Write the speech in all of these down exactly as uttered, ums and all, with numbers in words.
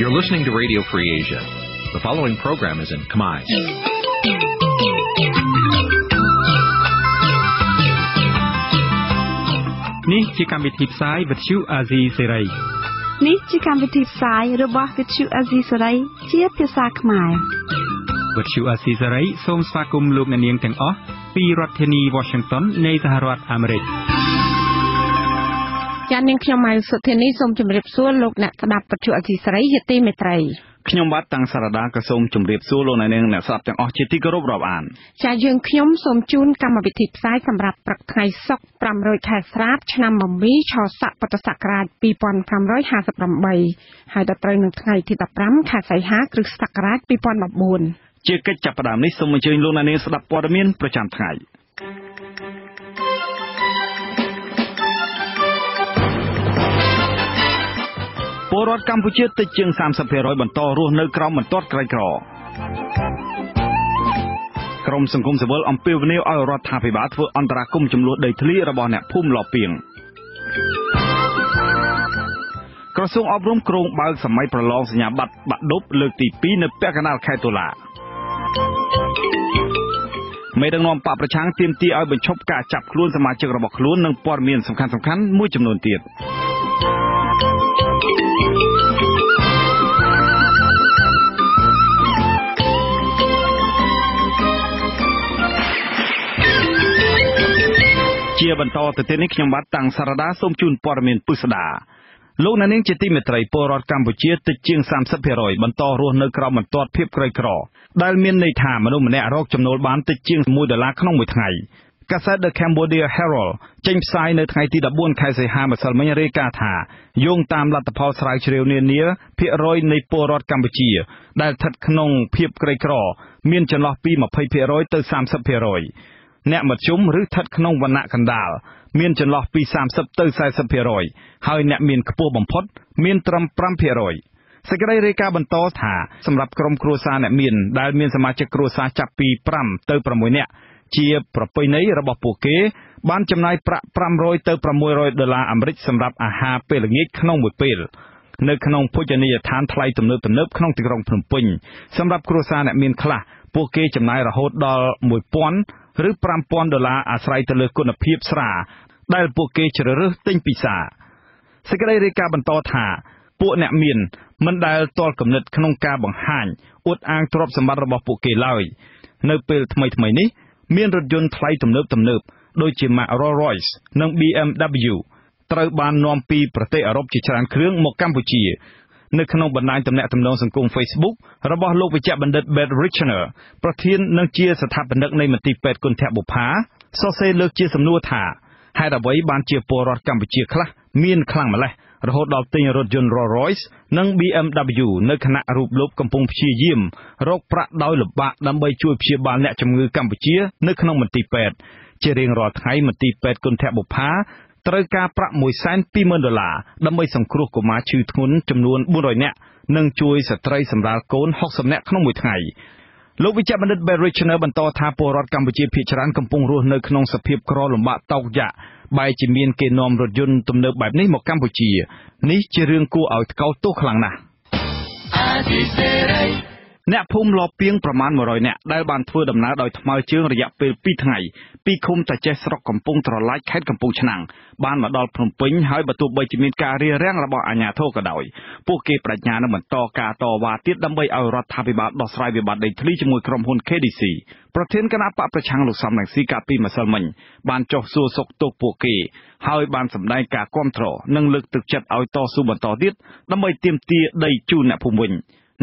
You're listening to Radio Free Asia. The following program is in Khmer. This is the Vichu Aziz Serai. This is the Sai Robot Vichu Aziz Serai, Chia Pisa Khmer. Vichu Aziz Serai, Som Swakum Luk Nien Teng O, Pi Rothini, Washington, Nay Saharat, America. ចាននាងខ្ញុំម៉ៅសុធានីសូមជម្រាបសួរលោកអ្នកស្ដាប់ប្រជាអសីស្រីយេទីមេត្រីខ្ញុំបាទតាំងសារ៉ាដាក្រសួមជម្រាបសួរលោកអ្នកនាងអ្នកស្ដាប់ទាំងអស់ជាទីគោរពរាប់អានជាយើងខ្ញុំសូមជូនកម្មវិធីផ្សាយសម្រាប់ព្រឹកថ្ងៃសុក្រ ប្រាំរយខែស្រាប់ឆ្នាំ ប្រាំរយ ខែសីហា គ្រិស្តសករាជ ពីរពាន់ប្រាំរយហាសិបប្រាំបី ហើយដល់ត្រូវនៅថ្ងៃទី ប្រាំ ខែសីហា គ្រិស្តសករាជ ពីរពាន់ប្រាំបួន ពលរដ្ឋកម្ពុជាតិចជាង សាមសិបភាគរយ បន្តរស់នៅក្រោមមន្ទត្តក្រីក្រក្រមសង្គមស៊ីវិលអំពាវនាវឲ្យរដ្ឋាភិបាលធ្វើអន្តរាគមន៍ចំនួនដីធ្លីរបស់អ្នកភូមិឡោះពីងក្រសួងអប់រំក្រុងបើកសម័យប្រឡងសញ្ញាបត្របាក់ដប់លើកទី ពីរ នៅពាក់កណ្ដាលខេត្តតុលាមេដឹកនាំបកប្រឆាំងទាមទារឲ្យបញ្ឈប់ការចាប់ខ្លួនសមាជិករបស់ខ្លួននិងព័ត៌មានសំខាន់ៗមួយចំនួនទៀត ជាបន្តទៅទៀតនេះខ្ញុំបាទតាំងសារ៉ាដាសូមជូនព័ត៌មានពិស្ដាលោកអ្នកនាងជាទីមេត្រីពលរដ្ឋកម្ពុជាតិចជាង សាមសិបភាគរយ បន្តរស់នៅក្រោមមន្ទត្តភាពក្រីក្រដែលមានន័យថាមនុស្សម្នាក់រកចំណូលបានតិចជាង មួយដុល្លារ ក្នុងមួយថ្ងៃ កាសែត The Cambodia Herald ចេញផ្សាយនៅថ្ងៃទី ដប់បួន ខែសីហាម្សិលមិញរាយការណ៍ថាយោងតាមលទ្ធផលស្រាវជ្រាវនានាភាគរយនៃពលរដ្ឋកម្ពុជាដែលស្ថិតក្នុងភាពក្រីក្រមានចន្លោះពី ยี่สิบเปอร์เซ็นต์ ទៅ สามสิบเปอร์เซ็นต์ អ្នកមធ្យមឬស្ថិតក្នុងវណ្ណៈកណ្ដាលមានចន្លោះពី สามสิบ ទៅ สี่สิบเปอร์เซ็นต์ ហើយអ្នកមានខ្ពស់បំផុតមានត្រឹម ห้าเปอร์เซ็นต์ សេចក្តីរាយការណ៍បន្តថាសម្រាប់ក្រុមគ្រួសារអ្នកមានដែលមានសមាជិកគ្រួសារចាប់ពី ห้า ទៅ หก នាក់ ជាប្រពៃណីរបស់ពួកគេបានចំណាយប្រាក់ ห้าร้อย ទៅ หกร้อย ដុល្លារអាមេរិកសម្រាប់អាហារពេលល្ងាចក្នុងមួយពេលនៅក្នុងភោជនីយដ្ឋានថ្លៃទំនើបៗក្នុងទីក្រុងភ្នំពេញសម្រាប់គ្រួសារអ្នកមានខ្លះពួកគេចំណាយរហូតដល់ មួយពាន់ ឬ ប្រាំពាន់ ដុល្លារ អាស្រ័យទៅលើគុណភាពស្រាដែលពួកគេជ្រើសរើសទិញពីផ្សារ មានរថយន្តថ្លៃទំនើបៗ ដូចជាម៉ាក Rolls-Royce និង B M W ត្រូវបាននាំពីប្រទេសអឺរ៉ុបជាច្រើនគ្រឿងមកកម្ពុជានៅក្នុងបណ្ដាញទំនាក់ទំនងសង្គម Facebook របស់លោកវេជ្ជបណ្ឌិត Basil ប្រធាននិងជាស្ថាបនិកនៃមន្ទីរពេទ្យគុណធបុប្ផាសរសេរលើកជាសំណួរថាហេតុអ្វីបានជាពលរដ្ឋកម្ពុជាខ្លះមានខ្លាំងម្ល៉េះរហូតដល់ទិញរថយន្ត Rolls-Royce និង B M W នៅខណៈរូបលោកកំពុងព្យាយាមរកប្រាក់ដោយលំបាកដើម្បីជួយព្យាបាលអ្នកជំងឺកម្ពុជានៅក្នុងមន្ទីរពេទ្យជារៀងរាល់ថ្ងៃមន្ទីរពេទ្យគុណធបុប្ផាត្រូវការប្រាក់ មួយសែនពីរម៉ឺនដុល្លារ ដើម្បីសង្គ្រោះកុមារឈឺ ធ្ងន់ ចំនួន bốn trăm នាក់ និងជួយស្ត្រីសម្រាលកូន หกสิบ នាក់ ក្នុងមួយថ្ងៃ លោកវេជ្ជបណ្ឌិត Basil បន្តថាពលរដ្ឋកម្ពុជាភាគច្រើនកំពុងរស់នៅក្នុងសភាពក្រលំបាកតោកយ៉ាក់ បែរជាមានគេនាំរថយន្តទំនើបបែបនេះមកកម្ពុជានេះជារឿងគួរឲ្យថ្កោលទោសខ្លាំងណាស់អ្នកភូមិឡោះពីងប្រមាណ หนึ่งร้อย នាក់ដែលបានធ្វើដំណើរដោយថ្មើរជើងរយៈពេល ពីរ ថ្ងៃពីឃុំតាចេះស្រុកកំពង់ត្រឡាចខេត្តកំពង់ឆ្នាំងបានមកដល់ភ្នំពេញហើយបើទោះបីជាមានការរារាំងរបស់អាជ្ញាធរក៏ដោយពួកគេប្រាជ្ញានឹងបន្តការតវ៉ាទៀតដើម្បីឲ្យរដ្ឋាភិបាលដោះស្រាយវិបត្តិដីធ្លីជាមួយក្រុមហ៊ុន K D C ប្រធានគណៈបព្វប្រឆាំងលោកសំរងស៊ីកាលពីម្សិលមិញបានចុះសួរសុខទុក្ខពួកគេ ហើយបានសម្ដែងការគាំទ្រនិងលើកទឹកចិត្តឲ្យតស៊ូបន្តទៀតដើម្បីទាមទារដីជូនអ្នកភូមិវិញ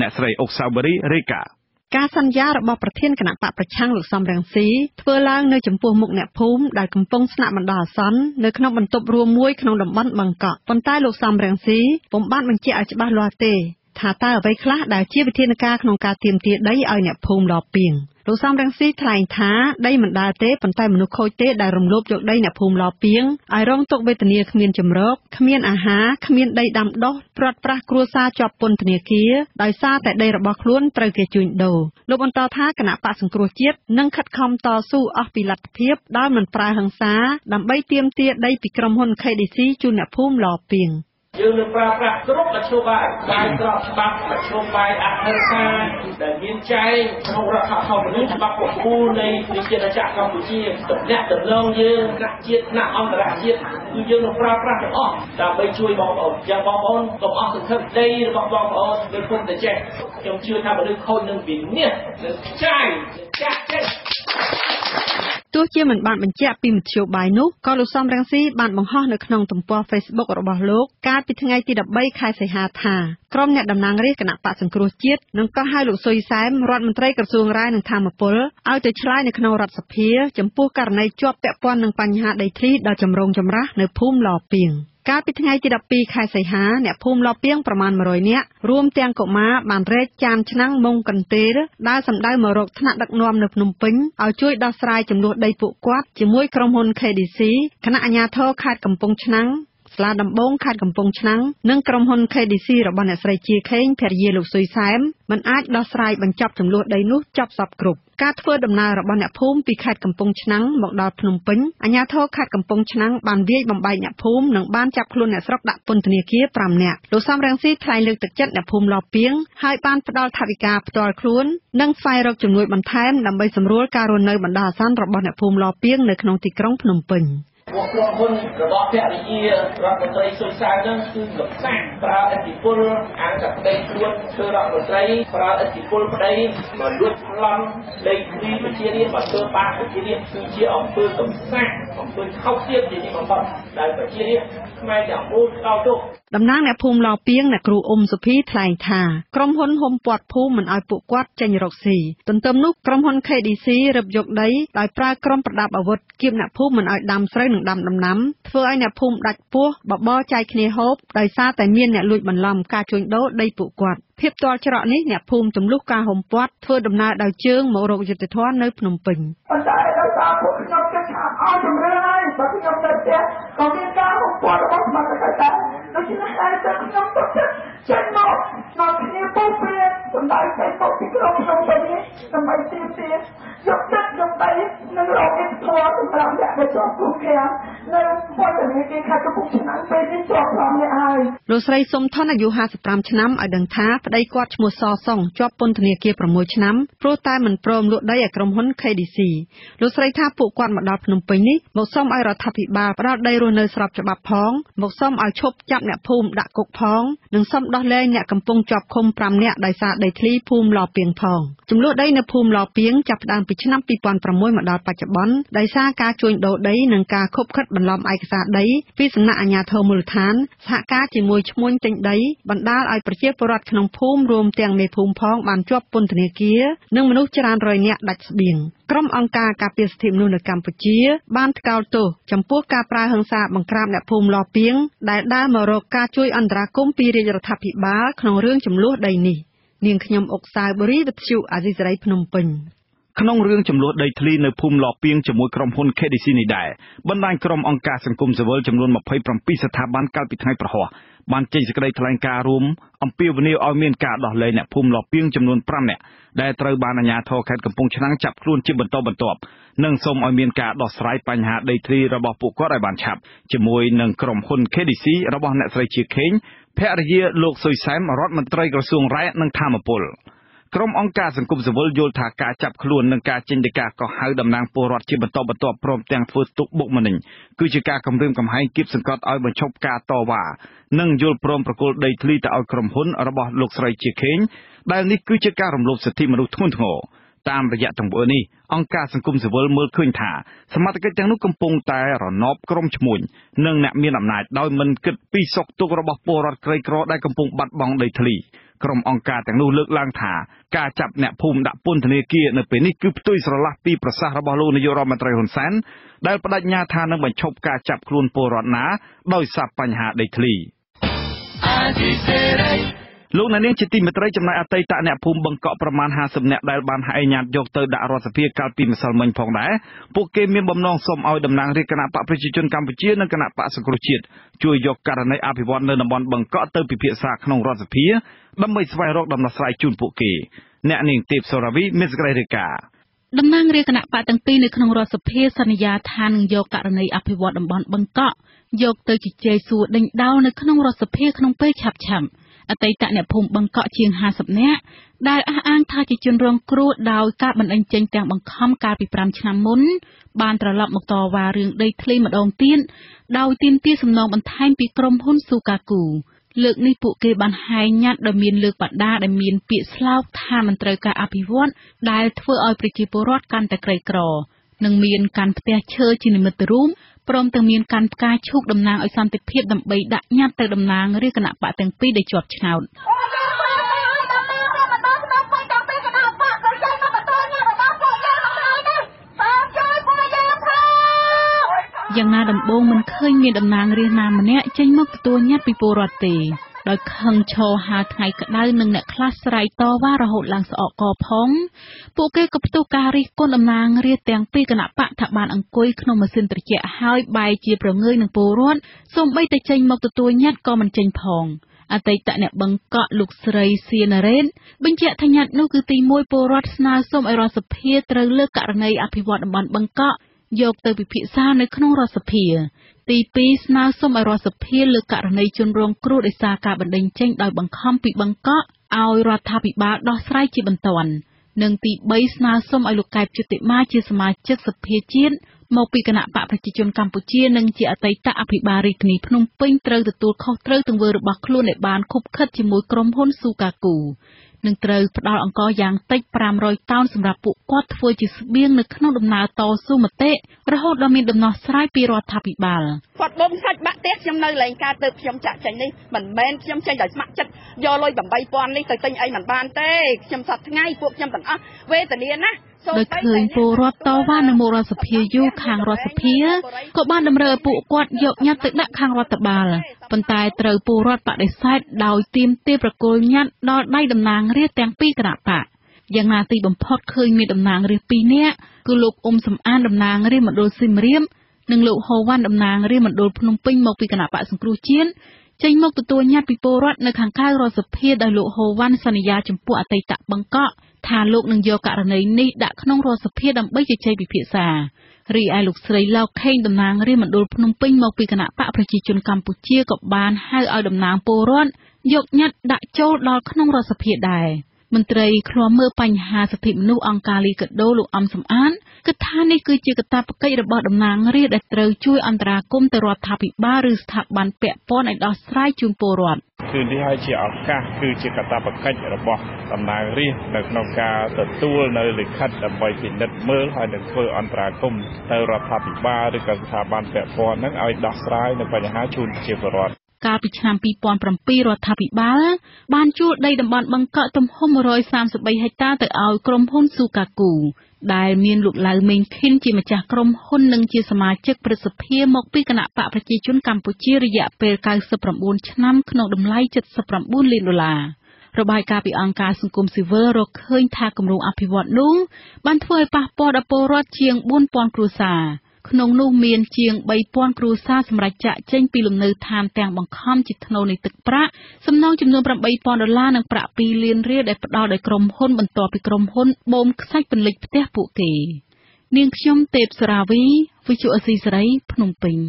អ្នកស្រីអុកសាវរីរាយការណ៍ការសន្យារបស់ប្រធានគណៈបព្វប្រឆាំងលោកសំរងស៊ីធ្វើឡើងនៅចំពោះមុខអ្នកភូមិដែលកំពុងស្នាក់បណ្ដោះអាសន្ននៅក្នុងបន្ទប់រួមមួយក្នុងតំបន់បឹងកក់ប៉ុន្តែលោកសំរងស៊ីពុំបានបញ្ជាក់ឲ្យច្បាស់លាស់ទេ ថាតើអ្វីខ្លះដែលជាវិធានការក្នុងការទាមទារដីឲ្យអ្នកភូមិឡោះពីងលោកសំរងស៊ីថ្លែងថាដីមិនដើរទេប៉ុន្តែមនុស្សខូចទេដែលរំលោភយកដីអ្នកភូមិឡោះពីងឲ្យរងទុក្ខវេទនាគ្មានជំរកគ្មានអាហារគ្មានដីដាំដុះព្រាត់ប្រាសគ្រួសារជាប់ពន្ធនាគារដោយសារតែដីរបស់ខ្លួនត្រូវគេជួញដូរលោកបន្តថាគណៈបក្សសង្គ្រោះជាតិនឹងខិតខំតស៊ូអស់ពីលទ្ធភាពដោយមិនប្រើហិង្សាដើម្បីទាមទារដីពីក្រុមហ៊ុន K D C ជូនអ្នកភូមិឡោះពីង You know, Papa, drop a chuba, nine drops back, a chuba, a hansan, the new giant, or a couple of tobacco, who name, we get a jack of the year, the net, the long year, not yet, not on the right yet. You know, Papa, off, that way, two of Jabon, the officer, they bought off, they put the jet. You should have a little cold and be near the giant, the jacket. ទោះជាមិនបានបញ្ជាក់ពីមធ្យោបាយនោះក៏លោកសំរងស៊ីបានបង្ហោះនៅក្នុងទំព័រ ការពីថ្ងៃទី K D C គណៈអាជ្ញាធរខេត្តកំពង់ឆ្នាំង ស្លាដំបងខេត្តកំពង់ឆ្នាំងនិងក្រុមហ៊ុន K D C របស់អ្នកស្រីជាខេងភរិយាលោកស៊ុយសែមមិនអាចដោះស្រាយបញ្ចប់ចំនួនដីនោះចប់សពគ្រប់ការធ្វើដំណើររបស់អ្នកភូមិពីខេត្តកំពង់ឆ្នាំងមកដល់ភ្នំពេញអាជ្ញាធរខេត្តកំពង់ឆ្នាំងបានវាយបំបែកអ្នកភូមិនិងបានចាប់ខ្លួនអ្នកស្រុកដាក់ពន្ធនាគារ five នាក់លោកសំរងស៊ីថ្លែងលើកទឹកចិត្តអ្នកភូមិឡោះពីងហើយបានផ្ដល់ថវិកាផ្ទាល់ខ្លួននិង តំណាងអ្នកភូមិឡោះពីងអ្នកគ្រូអ៊ុំសុភីថ្លែងថាក្រុមហ៊ុនហុំពាត់ភូមិមិនឲ្យពួកគាត់ចេញរកស៊ីទន្ទឹមនោះក្រុមហ៊ុន K D C រឹបយកដីដោយប្រើក្រមប្រដាប់អាវុធគៀបអ្នកភូមិមិនឲ្យដាំស្រូវនិងដាំដំណាំធ្វើឲ្យអ្នកភូមិដាច់ពោះបបោចាយគ្នាហូបដោយសារតែមានអ្នកលួចបន្លំការជួញដូរដីពួកគាត់ ភាពតលចរនេះអ្នកភូមិទំលុះការហុំពាត់ធ្វើដំណើរដោយជើងមករកយុទ្ធធននៅភ្នំពេញ ប្តីគាត់ឈ្មោះសសុងជាប់ពន្ធនាគារ six ឆ្នាំព្រោះតែមិនព្រមលក់ដីឲ្យក្រុមហ៊ុន K D C លោកស្រីថាពួកគាត់មកដល់ភ្នំពេញនេះមកសុំឲ្យរដ្ឋាភិបាលផ្តល់ដីរស់នៅស្របច្បាប់ផងមកសុំឲ្យឈប់ចាប់អ្នកភូមិដាក់គុកផងនិងសុំដោះលែងអ្នកកំពុងជាប់ឃុំ five នាក់ដោយសារដីធ្លីភូមិឡោពាងផងចំនួនដីនៅភូមិឡោពាងចាប់ផ្ដើមពីឆ្នាំ two thousand nine មកដល់បច្ចុប្បន្នដោយសារការជួញដូរដីនិងការខុបខិតបន្លំឯកសារដីពីសំណាក់អាជ្ញាធរមូលដ្ឋានសហការជាមួយឈ្មួញទិញដី បណ្ដាលឲ្យប្រជាពលរដ្ឋក្នុងភូមិរួមទាំងមេភូមិផងបានជាប់ពន្ធនាគារនិងមនុស្សចរានរយនាក់ដាច់ស្បៀងក្រុមអង្គការការពារសិទ្ធិមនុស្សនៅកម្ពុជាបានថ្កោលទោសចំពោះការប្រើហិង្សាបង្ក្រាបអ្នកភូមិឡោះពីងដែលដើរមករកការជួយអន្តរាគមន៍ពីរាជរដ្ឋាភិបាលក្នុងរឿងចំនួនដីនេះ ក្នុងរឿងចំនួនដីធ្លីនៅភូមិឡោពាងជាមួយក្រុមហ៊ុន K D C របស់អ្នកស្រីជាខេងភរិយាលោកស៊ុយសែមរដ្ឋមន្ត្រីក្រសួងរាយនឹងថាមពល ក្រុមអង្គការសង្គមស៊ីវិលយល់ថាការចាប់ខ្លួននិងការចេញដីកាកោះហៅតំណាងពលរដ្ឋជាបន្តបន្ទាប់ព្រមទាំងធ្វើទុកបុកម្នេញគឺជាការគំរាមកំហែងគៀបសង្កត់ឲ្យបញ្ឈប់ការតវ៉ានិងយល់ព្រមប្រគល់ដីធ្លីទៅឲ្យក្រុមហ៊ុនរបស់លោកស្រីជាខេងដែលនេះគឺជាការរំលោភសិទ្ធិមនុស្សធ្ងន់ធ្ងរតាមរយៈទង្វើនេះអង្គការសង្គមស៊ីវិលមើលឃើញថាសមត្ថកិច្ចទាំងនោះកំពុងតែរណបក្រុមឈ្មួញនិងអ្នកមានអំណាចដោយមិនគិតពីសោកទុក្ខរបស់ពលរដ្ឋក្រីក្រដែលកំពុងបាត់បង់ដីធ្លី ក្រុមអង្គការទាំងនោះលើកឡើងថាការចាប់អ្នកភូមិដាក់ពន្ធនាគារនៅពេលនេះគឺផ្ទុយស្រឡះពីប្រសាសន៍របស់លោកនាយករដ្ឋមន្ត្រីហ៊ុនសែនដែលបដិញ្ញាថានឹងបញ្ឈប់ការចាប់ខ្លួនពលរដ្ឋណាដោយសារបញ្ហាដីធ្លី លោកអ្នកនាងជាទីមេត្រីចំណាយអតីតអ្នកភូមិបង្កក់ប្រមាណ fifty នាក់ដែលបានហែកញាតយកទៅដាក់រដ្ឋសភាកាលពីម្សិលមិញផងដែរពួកគេមានបំណងសូមឲ្យតំណាងរាជគណៈបកប្រជាជនកម្ពុជានិងគណៈបកសង្គ្រោះជាតិជួយយកករណីអភិវឌ្ឍនៅតំបន់បង្កក់ទៅពិភាក្សាក្នុងរដ្ឋសភាដើម្បីស្វែងរកដំណោះស្រាយជូនពួកគេអ្នកនាងទេពសូរាវីមេស្ក្រៃរាយការណ៍ លើកនេះពួកគេបានហាយញាត់ដែលមានលើកបដាដែលមានពាក្យស្លោកថាមន្ត្រីការអភិវឌ្ឍដែលធ្វើឲ្យប្រជាពលរដ្ឋកាន់តែក្រីក្រ ដោយខឹងឈោហាថ្ងៃក្តៅនិងអ្នកខ្លះស្រ័យតវ៉ារហូតឡើងស្អកកផងពួកគេក៏ផ្ទុះការរិះគន់តំណាងរាស្ត្រទាំងពីរគណៈបកថាបានអង្គុយក្នុងម៉ាស៊ីនត្រជាក់ហើយបែកជាប្រងើយនឹងពលរដ្ឋសូម្បីតែចេញមកទទួលញាត់ក៏មិនចេញផងអតីតអ្នកបង្កក់លោកស្រីសៀនរ៉េនបញ្ជាក់ថាញាត់នោះគឺទី មួយពលរដ្ឋស្នើសុំឲ្យរដ្ឋសភាត្រូវលើកករណីអភិវឌ្ឍតំបន់បង្កក់ នឹងត្រូវផ្ដល់អង្គការយ៉ាងតិច ដោយឃើញពលរដ្ឋតវ៉ានៅមូលរដ្ឋសភាយូខាងរដ្ឋសភាក៏បានតម្រូវឲ្យពួកគាត់យកញត្តិទៅដាក់ខាងរដ្ឋបាល មន្ត្រីឃ្លាំមើលបញ្ហាសិទ្ធិមនុស្សអង្គការលីកាដូលោកអំសំអាន ការពីឆ្នាំ របាយការណ៍ពីអង្គការសង្គមស៊ីវិលរកឃើញថាគម្រោងអភិវឌ្ឍនោះបានធ្វើឲ្យប៉ះពាល់ដល់ពលរដ្ឋជាង bốnពាន់ គ្រួសារសម្រាប់ចាក់ចេញពីលំនៅឋានទាំងបង្ខំ របស់លោកអុកញ៉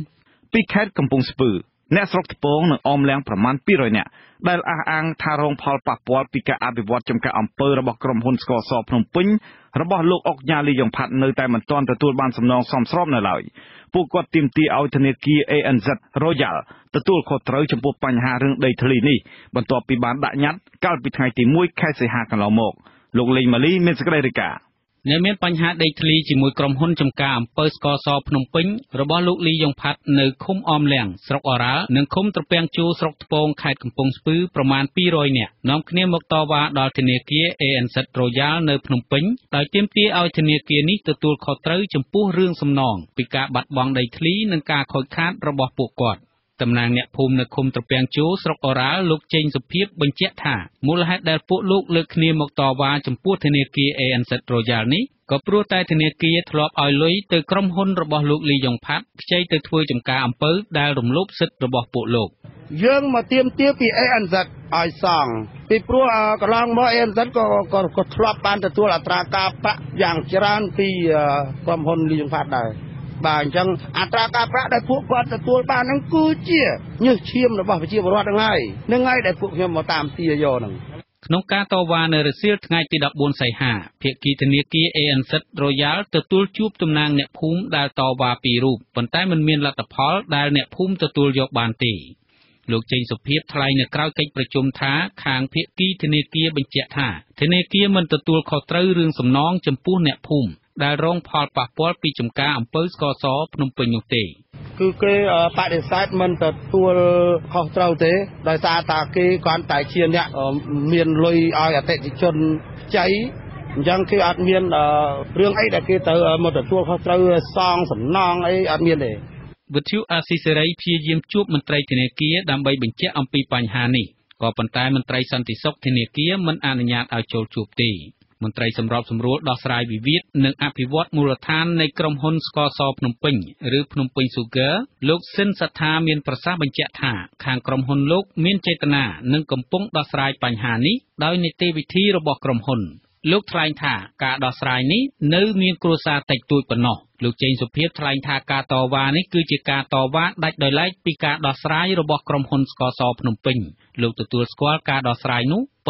ាលីយ៉ុងផាត់នៅតែមិនទាន់ទទួលបានសំណងសមស្របនៅឡើយ នៅមានបញ្ហាដីធ្លីជាមួយក្រុមហ៊ុនចំការអំពើស្ករសភ្នំពេញរបស់លោកលីយ៉ុងផាត់នៅឃុំអមលាំងស្រុកអូរ៉ាល់និងឃុំត្រពាំងជួរស្រុកត្បូងខេត្តកំពង់ស្ពឺប្រមាណ ពីររយនាក់ តំណាងអ្នកភូមិនៅឃុំត្រពាំងជួរស្រុកអូរ៉ាល់លោកចេញសុភាពបញ្ជាក់ថាមូលហេតុដែលពួកលោកលើកគ្នាមកតវ៉ាចំពោះធនាគារ អេ អេន ហ្សេត Royal នេះក៏ព្រោះតែធនាគារធ្លាប់ឲ្យលុយទៅក្រុមហ៊ុនរបស់លោកលីយ៉ុងផាត់ខ្ចីទៅធ្វើចំការអំពើដែលរំលោភសិទ្ធិរបស់ពួកលោក។ dương mà tiêm tiếp thì ăn giật ai sòng thì pro cái làng mà ăn giật có có có thua bàn từ là tra cáp dạng chiran thì cầm hồn liên phát đời bàn chẳng tra cáp đại phụ quan từ tua bàn năng cứ chia như chiêm là bảo phải chia vào loạt ngay nên ngay đại phụ nhau mà tạm tia vô nè ក្នុងការតវ៉ានៅរសៀលថ្ងៃទី គឺគេបដិសេធមិនទទួលខុសត្រូវទេដោយសារតាគេគាត់តែជាអ្នកមានលុយឲ្យអតិថិជនចៃអញ្ចឹងគេអត់មានរឿងអីដែលគេទៅមកទទួលខុសត្រូវសងសំណងអីអត់មានទេ មន្ត្រីសម្របសម្រួលដោះស្រាយវិវាទនិងអភិវឌ្ឍមូលដ្ឋាននៃក្រុមហ៊ុនស្ករសភ្នំពេញឬភ្នំពេញស៊ូហ្គើលោកស៊ិនសថាមានប្រសាសន៍បញ្ជាក់ថាខាងក្រុមហ៊ុនលោកមានចេតនានិងកំពុងដោះស្រាយបញ្ហានេះដោយនីតិវិធីរបស់ក្រុមហ៊ុនលោកថ្លែងថាការដោះស្រាយនេះនៅមានគ្រួសារតិចតួចប៉ុណ្ណោះលោកចេងសុភិបថ្លែងថាការដោះស្រាយនោះប៉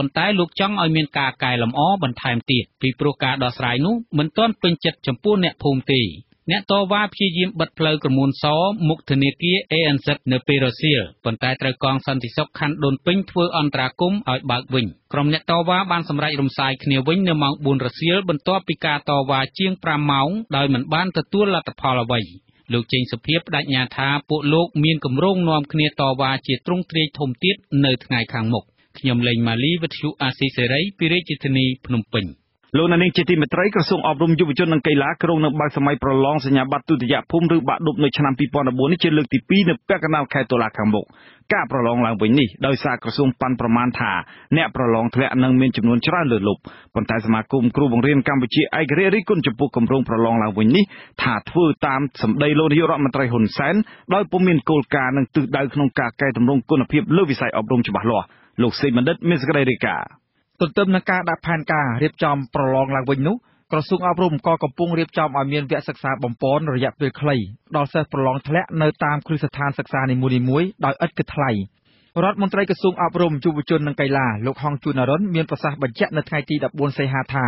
ុន្តែលោកចង់ឲ្យមានការកែលម្អបន្ថែមទៀត ពី ព្រោះ ការ ដោះ ស្រាយ នោះ មិន ទាន់ ពេញ ចិត្ត ចំពោះ អ្នក ផ្សាយ នោះ មិន ទាន់ ពេញ ចិត្ត ចំពោះ អ្នក ភូមិ ចំពោះ អ្នក ភូមិ ទេ អ្នក តវ៉ា ព្យាយាម បិទ ផ្លូវ ក្រមួន ស មុខ ធនាគារ A N Z នៅ ពេល រសៀល ប៉ុន្តែ ត្រូវ កង សន្តិសុខ ខណ្ឌ ដូនពេញ ធ្វើ អន្តរាគមន៍ ឲ្យ បើក វិញ ក្រុម អ្នក តវ៉ា បាន សម្រេច រំសាយ គ្នា វិញ នៅ ម៉ោង បួន រសៀល បន្ទាប់ ពី ការ តវ៉ា ជាង ប្រាំ ម៉ោង ដោយ មិន បាន ទទួល លទ្ធផល អ្វី លោក ចេង សុភិប បដិញ្ញា ថា ពួក លោក មាន កម្រង នាំ គ្នា តវ៉ា ជា ទ្រង់ ទ្រាយ ធំ ទៀត នៅ ថ្ងៃ ខាង មុខ ខ្ញុំលេងម៉ាលីវិទ្យុអាស៊ីសេរីពីរាជធានីភ្នំពេញ លោកសេមនិតមេសក្តីរាយការណ៍ទន្ទឹមនឹងការដាក់ផែនការរៀបចំប្រឡងឡើងវិញនោះក្រសួងអប់រំក៏កំពុងរៀបចំឲ្យមានវគ្គសិក្សាបំពេញរយៈពេលខ្លីដល់សិស្សប្រឡងថ្នាក់នៅតាមគ្រឹះស្ថានសិក្សានីមួយៗដោយឥតគិតថ្លៃរដ្ឋមន្ត្រីក្រសួងអប់រមយុវជននិងកីឡាលោកហងជួននរិនមានប្រសាសន៍បញ្ជាក់នៅថ្ងៃទី ដប់បួន សីហាថា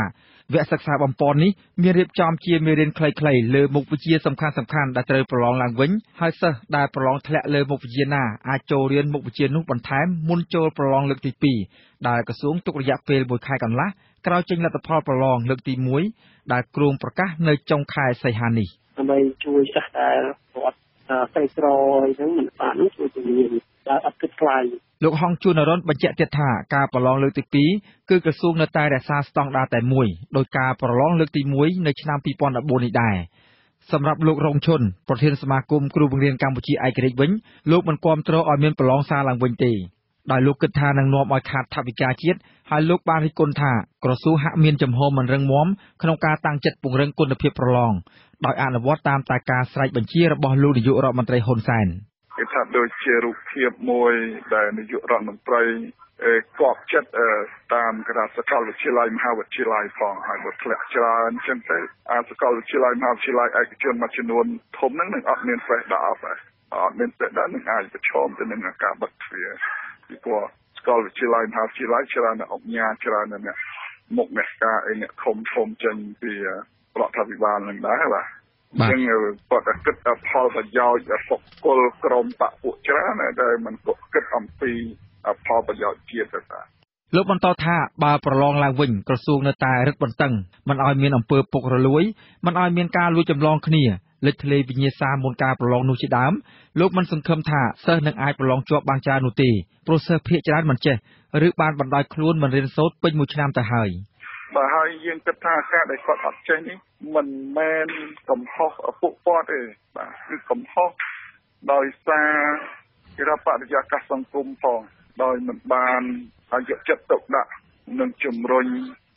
វគ្គសិក្សាបំពេញនេះមានរៀបចំជាមេរៀនខ្លីៗលើមុខវិជ្ជាសំខាន់ៗដែលត្រូវប្រឡងឡើងវិញហើយសិស្សដែលប្រឡងធ្លាក់នៅតាមគ្រឹះស្ថានសិក្សានីមួយៗដោយឥតគិតថ្លៃ លោកហងជួននរិនបញ្ជាក់ទៀតថាការប្រឡងលើកទី ថាដូចជារូបភាពមួយដែលនយោរដ្ឋមន្ត្រីអេកកចិត្តតាមការដ្ឋសាកលវិទ្យាល័យមហាវិទ្យាល័យផងហើយមកធ្លាក់ច្រើនអញ្ចឹងទៅអាសាកលវិទ្យាល័យមហាវិទ្យាល័យឯកជនមួយចំនួនធំហ្នឹងនឹងអត់មានផ្លេសដាក់អីអត់មានផ្លេសដាក់នឹងអាចប្រឈមទៅនឹងអាការបិទទ្វារពីព្រោះសាកលវិទ្យាល័យមហាវិទ្យាល័យច្រើនតែអបញ្ញាច្រើនណាស់មុខមេកាអីអ្នកខំធំចឹងពីប្រកបថាវិបាលនឹងដែរបាទ អញ្ចឹងគាត់តែគិតផលប្រយោជន៍របស់លោក បើហើយយើងគិតថាការដែលគាត់អត់ចេញនេះមិនមែនកំហុសឪពុកគាត់ទេបាទគឺកំហុសដោយសាររដ្ឋបរិយាកាសសង្គមផងដោយមិនបានយកចិត្តទុកដាក់និងជំរុញ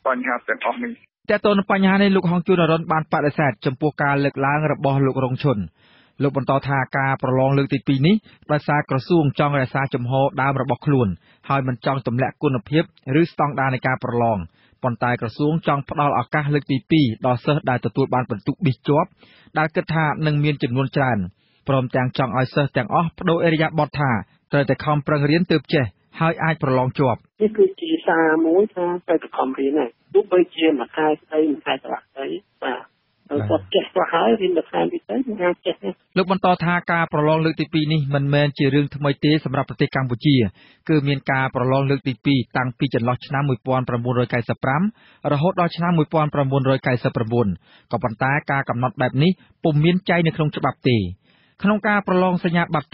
បញ្ហាទាំងអស់នេះតើតើបញ្ហានេះលោកហងជួនរ៉ុនបានបដិសេធចំពោះការលើកឡើងរបស់លោករងឈុន លោកបន្តថាការប្រឡងលើកទី 2 នេះ ក្នុងការប្រឡងលើកទី 2 វិញ ការប្រឡងបាក់ឌុបក្នុងឆ្នាំ two thousand fourteen មានបេក្ខជនសរុបចំនួនជាង nine hundred thousand លោកអ្នកនាងកញ្ញាកំពុងស្ដាប់ការផ្សាយរបស់វិទ្យុអាស៊ីសេរីពីរដ្ឋធានី សហព័ន្ធសហជីពសមាគមនិងកម្មករនិយោជិតចម្រុះវិស័យនាំគ្នាដាក់ញត្តិទៅស្ថាប័នរដ្ឋាភិបាលមួយចំនួននិងគណៈបកជាប់ឆ្នោតទាំងពីរឲ្យដោះស្រាយបញ្ហារបស់ពួកគេ សហព័ន្ធសហជីពសមាគមនិងកម្មករនិយោជិតចម្រុះវិស័យចំនួន eighteen ស្ថាប័នគ្រោងនឹងដាក់ញត្តិទាមទារនៅថ្ងៃទី fifteen ខែសីហាដើម្បីស្វែងរកអន្តរាគមន៍លើបញ្ហារបស់កម្មករនិងសហជីពចំនួន six ចំណុចដែលមិនត្រូវបានគេលើកយកមកដោះស្រាយនៅឡើយប្រធានសហភាពការងារកម្ពុជាលោកអាត់ធុនថ្លែងនៅថ្ងៃទី fourteen សីហាថាពួកគាត់កំពុងរៀបចំញត្តិទាមទារដែលនឹងបញ្ជូនទៅកាន់ស្ថា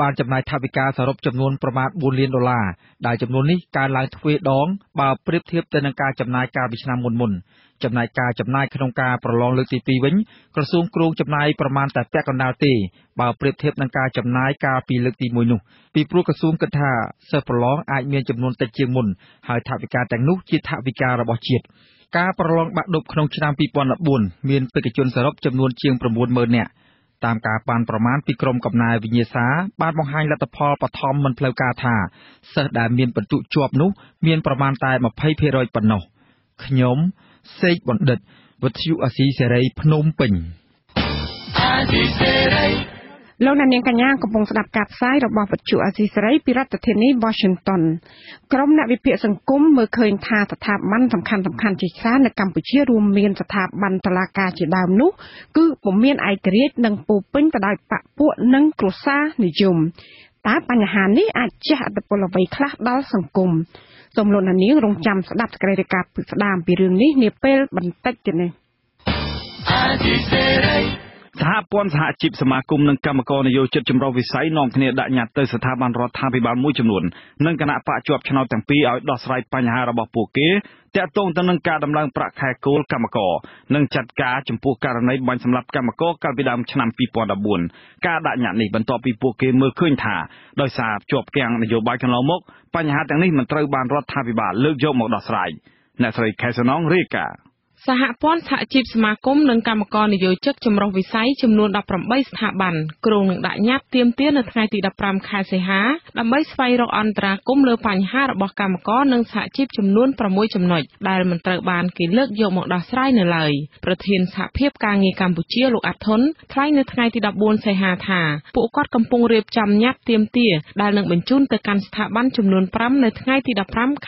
ប័នចំនួន five នៅថ្ងៃទី fifteen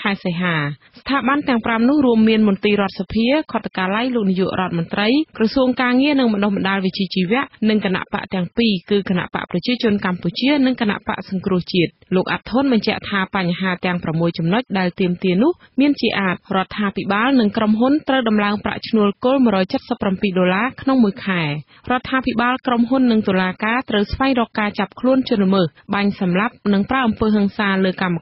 ខែសីហាស្ថាប័នទាំង five នោះរួមមានមន្ទីររដ្ឋសភាខុទ្ទកាល័យលោកនាយក រដ្ឋមន្ត្រីក្រសួងការងារនិងមណ្ឌលបណ្ដាលវិជ្ជាជីវៈនិងគណៈបកទាំងពីរគឺគណៈបកប្រជាជនកម្ពុជានិងគណៈបកសង្គ្រោះជាតិលោកអាត់ធុនបញ្ជាក់ថាបញ្ហាទាំង six ចំណុចដែលទាមទារនោះមានជាអាចរដ្ឋាភិបាលនឹងក្រុមហ៊ុនត្រូវដំឡើងប្រាក់ឈ្នួលគល one hundred seventy percent លើកម្ម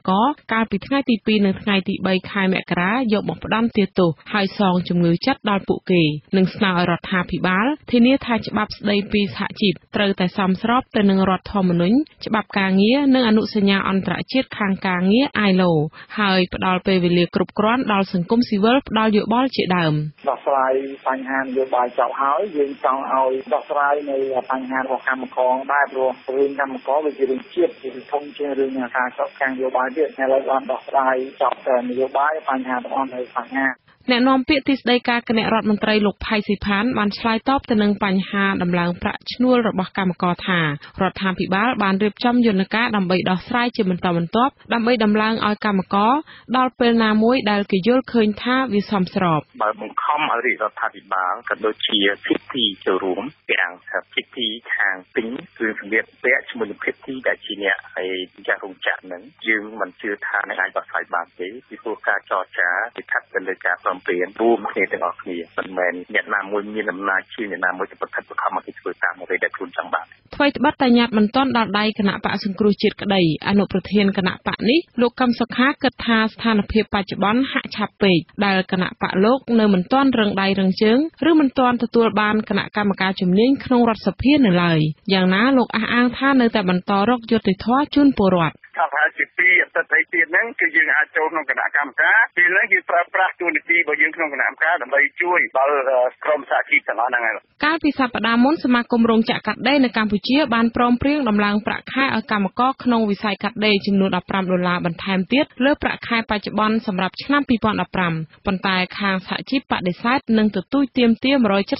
ករការពីថ្ងៃទី two និងថ្ងៃទី three ខែមករាយកមកផ្ដំទៀតទោសឲ្យសងជំងឺចិត្តដល់ពួកគេ នឹងស្នើឲ្យរដ្ឋាភិបាលធានាថាច្បាប់ស្តីពីសហជីពត្រូវតែសមស្របទៅនឹងរដ្ឋធម្មនុញ្ញច្បាប់ការងារនិងអនុសញ្ញាអន្តរជាតិខាងការងារ I L O ហើយផ្ដល់ពេលវេលាគ្រប់គ្រាន់ដល់សង្គមស៊ីវិលផ្ដល់យោបល់ជាដើមដោះស្រាយបញ្ហានយោបាយចប់ហើយយើងចង់ឲ្យដោះស្រាយនៅបញ្ហារបស់កម្មករដែរព្រោះរឿងកម្មករវាជារឿងជាតិជាធំជាងរឿងអាការសកកម្មយោបាយទៀតហើយបានដោះស្រាយចប់តែនយោបាយបញ្ហារបស់នៅខាងណា អ្នកនាំពាក្យទីស្តីការគណៈរដ្ឋមន្ត្រីលោកផៃស៊ីផានបានឆ្លើយតបទៅនឹងបញ្ហាដំឡើងប្រាក់ឈ្នួលរបស់កម្មករថារដ្ឋាភិបាលបានរៀបចំយន្តការដើម្បីដោះស្រាយជាបន្តបន្ទាប់ដើម្បីដំឡើងឲ្យកម្មករដល់ពេលណាមួយដែលគេយល់ឃើញថាវាសមស្របបើបង្ខំឲ្យរាជរដ្ឋាភិបាលក៏ដូចជាភាគទីចូលរួមទាំង ពីអ្នកណាមួយមានអំណាចជាអ្នកណាមួយទៅប្រតិបត្តិកម្មអតិថិជនតាមរយៈខ្លួនចង់បានថ្មីត្បិតតែញាតមិនទាន់ដល់ដៃគណៈបក្សសង្គ្រោះជាតិក្តីអនុប្រធានគណៈបកនេះលោកកំសុខាគិតថាស្ថានភាពបច្ចុប្បន្នហាក់ឆាប់ពេកដែលគណៈបកលោកនៅមិនទាន់រងដៃរងជើងឬមិនទាន់ទទួលបានគណៈកម្មការជំនាញក្នុងរដ្ឋសភានៅឡើយយ៉ាងណាលោកអះអាងថានៅតែបន្តរកយុត្តិធម៌ជូនពលរដ្ឋ ថាប្រហែលជាពីរអាទិត្យអីទៀតហ្នឹងគឺយើងអាចចូលក្នុងគណៈកម្មការពេលហ្នឹងយើងប្រើប្រាស់ទូនីតិរបស់យើងក្នុងគណៈកម្មការដើម្បីជួយដល់ក្រុមសហគមន៍ទាំងអស់ហ្នឹងហើយកាលពីសប្តាហ៍មុនសមាគមរោងចក្រកាត់ដេរនៅកម្ពុជាបានព្រមព្រៀងដំឡើងប្រាក់ខែឲ្យកម្មករក្នុងវិស័យកាត់ដេរចំនួនដប់ប្រាំដុល្លារបន្ថែមទៀតលើប្រាក់ខែបច្ចុប្បន្នសម្រាប់ឆ្នាំពីរពាន់ដប់ប្រាំប៉ុន្តែខាងសហជីពបដិសេធនិងទទូចទាមទារមួយរយ៧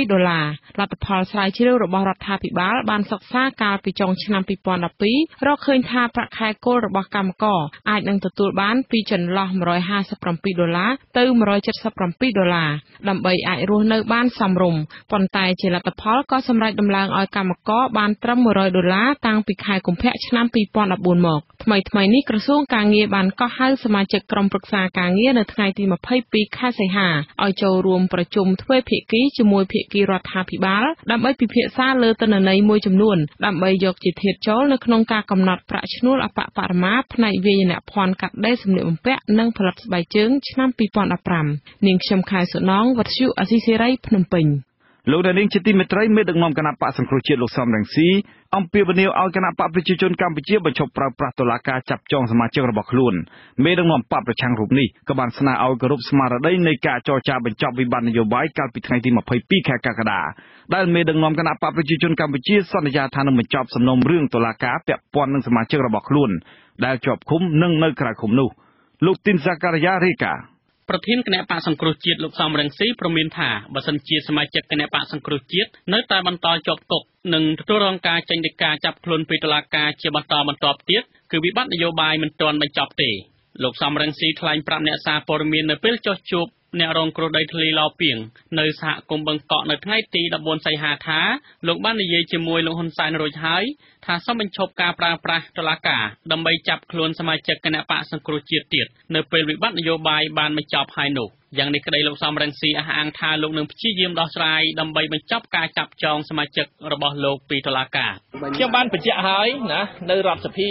៧ដុល្លារលទ្ធផលស្រាវជ្រាវរបស់រដ្ឋាភិបាលបានសិក្សាកាលពីចុងឆ្នាំពីរពាន់ដប់ពីររកឃើញថាប្រាក់ខែគោលរបស់កម្មករអាចនឹងទទួលបានពីចន្លោះមួយរយហាសិបប្រាំពីរដុល្លារទៅមួយរយ៧៧ដុល្លារដើម្បីអាចរស់នៅបានសមរម្យប៉ុន្តែជាលទ្ធផលក៏សម្រេចដំឡើងឲ្យកម្មករបានត្រឹមមួយរយដុល្លារតាំងពីខែកុម្ភៈឆ្នាំពីរពាន់ដប់បួនមកថ្មីថ្មីនេះក្រសួងការងារបានកោះហៅសមាជិកក្រុមប្រឹក្សាការងារនៅថ្ងៃទីម្ភៃពីរខែសីហាឲ្យចូលរួមប្រជុំទ្វេភាគីជាមួយភាគីរដ្ឋាភិបាលដើម្បីពិភាក្សាលើទិន្នន័យមួយចំនួនដើម្បីយកជាធាតុចូលនៅក្នុងការកំណត់ប្រាក់ឈ្នួលអប្បបរមាផ្នែកវាយនភ័ណ្ឌកាត់ដេរសម្លៀកបំពាក់និងផលិតស្បែកជើងឆ្នាំពីរពាន់ដប់ប្រាំនាងខ្ញុំខែសុណងវត្តជូអស៊ីសេរីភ្នំពេញលោកដានីងជាទីមេត្រីមេដឹកនាំគណៈបកសង្គ្រោះជាតិលោកសំរងស៊ីអំពាវនាវឲ្យគណៈបកប្រជាជនកម្ពុជាបញ្ឈប់ប្រើប្រាស់តុលាការចាប់ចងសមាជិករបស់ខ្លួនមេដឹកនាំបកប្រឆាំងរូបនេះក៏បានស្នើឲ្យគោរពស្មារតីនៃការចរចាបញ្ចប់វិបត្តិនយោបាយកាលពីថ្ងៃទីម្ភៃពីរខែកក្កដាដែលមេដឹកនាំគណៈបកប្រជាជនកម្ពុជាសន្យាថានឹងបញ្ចប់សំណុំរឿងតុលាការពាក់ព័ន្ធនឹងសមាជិករបស់ខ្លួនដែលជាប់ឃុំនិងនៅក្រៅឃុំនោះលោកទីនសាការីយ៉ារេកាប្រធានគណៈបកសង្គ្រោះជាតិលោកសំរងស៊ីប្រមានថាបើសិនជាសមាជិកគណៈបកសង្គ្រោះជាតិនៅតែបន្តជាប់គុកនិងទទួលរងការចេញដីកាចាប់ខ្លួនពីតុលាការជាបន្តបន្ទាប់ទៀតគឺវិបត្តិនយោបាយមិនទាន់បញ្ចប់ទេលោកសំរងស៊ីថ្លែងប្រាប់អ្នកសារព័ត៌មាននៅពេលចុះជួបអ្នករងគ្រោះដីធ្លីឡោពីងនៅសហគមន៍បឹងកក់នៅថ្ងៃទីដប់បួនសីហាថាលោកបាននិយាយជាមួយលោកហ៊ុនសែនរួចហើយថាសូមបញ្ឈប់ការប្រើប្រាស់តុលាការដើម្បីចាប់ខ្លួនសមាជិកគណៈបកសង្គ្រោះជាតិទៀតនៅពេលវិបត្តិនយោបាយបានបញ្ចប់ហើយនោះយ៉ាងនេះក្តីលោកសំរងស៊ីអះអាងថាលោកនឹងព្យាយាមដោះស្រាយដើម្បីបញ្ចប់ការចាប់ចងសមាជិករបស់លោកពីតុលាការខ្ញុំបានបញ្ជាក់ហើយណានៅរដ្ឋសភា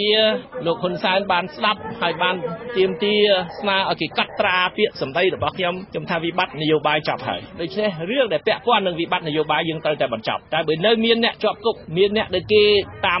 លោកហ៊ុនសែនបានស្ដាប់ហើយបានទាមទារស្នើឲ្យគេកាត់ត្រាពាក្យសម្ដីរបស់ខ្ញុំខ្ញុំថាវិបត្តិនយោបាយចប់ហើយដូច្នេះរឿងដែលពាក់ព័ន្ធនឹងវិបត្តិនយោបាយយើងត្រូវតែបញ្ចប់តែបើនៅមានអ្នកជាប់គុកមានអ្នកដែលគេតាម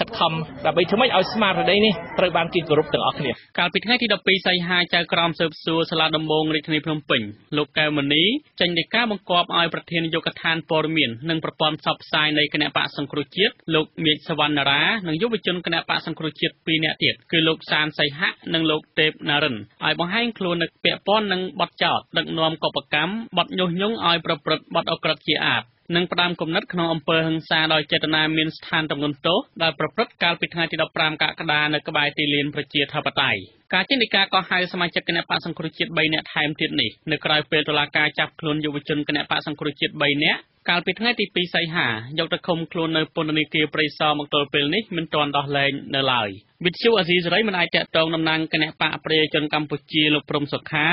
ខិតខំដើម្បីធ្វើម៉េចឲ្យស្មារតីនេះត្រូវបានគេគោរពទាំងអស់គ្នាកាលពីថ្ងៃទីដប់ពីរសីហាចៅក្រមស៊ើបសួរសាលាដំបងរាជធានីភ្នំពេញលោកកៅមនីចេញដីកាបង្គាប់ឲ្យប្រធានយុវដ្ឋានព័ត៌មាននិងប្រព័ន្ធផ្សព្វផ្សាយនៃគណៈបកសង្គ្រោះជាតិលោកមេឃសវណ្ណារានិងយុវជនគណៈបកសង្គ្រោះជាតិពីរនាក់ទៀតគឺលោកសានសីហៈនិងលោកទេពណារិនឲ្យបង្ហាញខ្លួននៅពាក់ព័ន្ធនឹងបទចោទដឹកនាំកុបកម្មបទញុះញង់ឲ្យប្រព្រឹត្តបទអក្រក់ជាអាតនិងផ្ដាំគំនិតក្នុងអំពើហិង្សាដោយចេតនាមានស្ថានទម្ងន់ទោសដែលប្រព្រឹត្តកាលពីថ្ងៃទីដប់ប្រាំកក្កដានៅក្បែរទីលានប្រជាធិបតេយ្យការចេញដីកាកោះហៅសមាជិកគណៈបក្សសង្គ្រោះជាតិបីនាក់ថែមទៀតនេះនៅក្រៅពេលតុលាការចាប់ខ្លួនយុវជនគណៈបក្សសង្គ្រោះជាតិបីនាក់កាលពីថ្ងៃទីម្ភៃពីរសីហាយកទៅឃុំខ្លួននៅពន្ធនាគារព្រៃសរមកទល់ពេលនេះមិនទាន់ដោះលែងនៅឡើយវិទ្យុអាស៊ីសេរីមិនអាចតាក់ទងតំណាងគណៈបកប្រជាជនកម្ពុជាលោកព្រំសុខា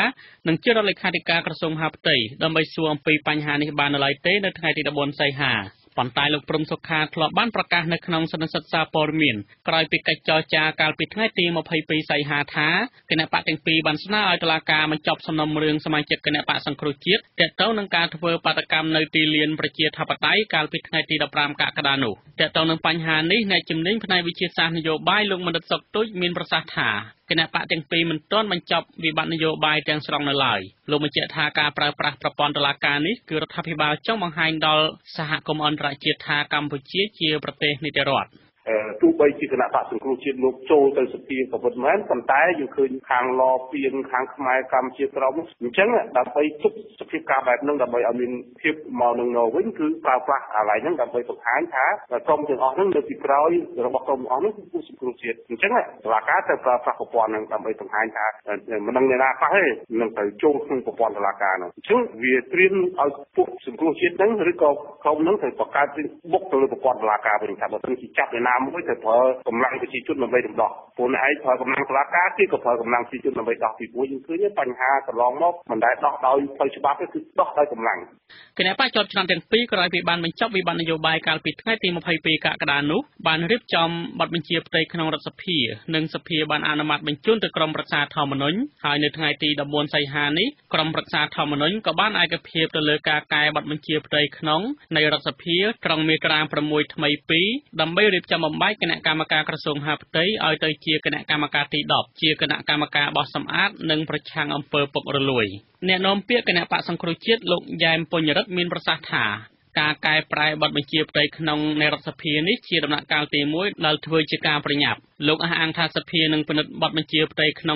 និងជារដ្ឋលេខាធិការក្រសួងមហាផ្ទៃដើម្បីសួរអំពីបញ្ហានេះបាននៅឡើយទេនៅថ្ងៃទីដប់បួនសីហាប៉ុន្តែលោកព្រំសុខាធ្លាប់បានប្រកាសនៅក្នុងសនសុទ្ធសាព័ត៌មានក្រោយពីកិច្ចចរចាកាលពីថ្ងៃទីម្ភៃពីរសីហាថាគណៈបកទាំងពីរបានស្នើឲ្យតុលាការបញ្ចប់សំណុំរឿងសមាជិកគណៈបកសង្គ្រោះជាតិទាក់ទងនឹងការធ្វើបាតកម្មនៅទីលានប្រជាធិបតេយ្យកាលពីថ្ងៃទីដប់ប្រាំកក្កដានោះទាក់ទងនឹងបញ្ហានេះអ្នកជំនាញផ្នែកវិទ្យាសាស្ត្រនយោបាយលោកមនិតសុកទុយមានប្រសាសន៍ថាគណៈបកទាំងពីរមិនទាន់បញ្ចប់វិបត្តិនយោបាយទាំងស្រុងនៅឡើយលោកបញ្ជាក់ថាការប្រើប្រាស់ប្រព័ន្ធតុលាការនេះគឺរដ្ឋាភិបាលចង់បង្ហាញដល់សហគមន៍អន្តរជាតិថាកម្ពុជាជាប្រទេសនីតិរដ្ឋទោះបីជាគណៈបក្សសង្គ្រោះជាតិលោកចូលទៅសភាក៏ពិតមែនប៉ុន្តែយើងឃើញខាងឡពីងខាងខ្មែរកម្ពុជាក្រមអញ្ចឹងដើម្បីជប់សភាពការបែបហ្នឹងដើម្បីឲ្យមានភាពមកនឹងនោះវិញគឺប្រើប្រាស់អាឡៃហ្នឹងដើម្បីបង្ហាញថាក្រុមទាំងអស់ហ្នឹងនៅពីក្រោយរបស់ក្រុមអស់ហ្នឹងគឺសង្គ្រោះជាតិអញ្ចឹងតឡាការទៅប្រើប្រាស់ប្រព័ន្ធហ្នឹងដើម្បីបង្ហាញថាមិនដឹងអ្នកណាប៉ះទេនឹងទៅចូលក្នុងប្រព័ន្ធតឡាការហ្នឹងអញ្ចឹងវាត្រៀមឲ្យពួកសង្គ្រោះជាតិហ្នឹងឬក៏ក្រុមហ្នឹងទៅបង្កើតបុកទៅលើប្រព័ន្ធតឡាការវិញថាបើមិនជាចាប់អ្នកណា ในរដ្ឋសភាត្រង់មេត្រា ការកែប្រែបទបញ្ជាផ្ទៃក្នុងនៃរដ្ឋសភានេះជាដំណាក់កាលទី ពីទីក្រុង ភ្នំ ពេញ លោក ប្រជាពលរដ្ឋនៅក្នុងតំបន់ដែននេសាទនោះរៀបរាប់ថាជនជាតិវៀតណាមចូលមកធ្វើនេសាទត្រីដោយទូកនិងកាណូត អ្នកនេសាទជនជាតិវៀតណាមទាំងនោះធ្វើសកម្មភាពក្នុងមួយក្រុមមានគ្នាប្រមាណពី ត្រីទាំងទូចធំនឹងហិនហោចអស់គ្មានសល់ជាពំខានក្នុងនាមខ្ញុំជាប្រជាពលរដ្ឋខ្ញុំព្រួយបារម្ភថាទៅអនាគតហ្នឹងគឺបំមានត្រីណាដែលអាចក្នុងកូនឬអកូនកូនបានទេបើខ្មែរយើងអតិចតួចដាក់អកុសច្បាប់អតិចតួចគឺរដ្ឋបាលចូលផលស្រួលជាអតិការបលិនេះមកក្រាបបានហើយគឺតំបន់ឃុំក៏សំពើហ្នឹងគេទូទៅគឺត្រីគ្នាពីលើរហូតដល់ក្រមនឹងមកបារម្ភអនាគតគឺគ្មានត្រីសម្រាប់ លោកបញ្ចាំថ្លែងបដិសេធថាអ្នកនេសាទទាំងនោះពុំមែនជាជនជាតិវៀតណាមនោះទេគឺជាក្រុម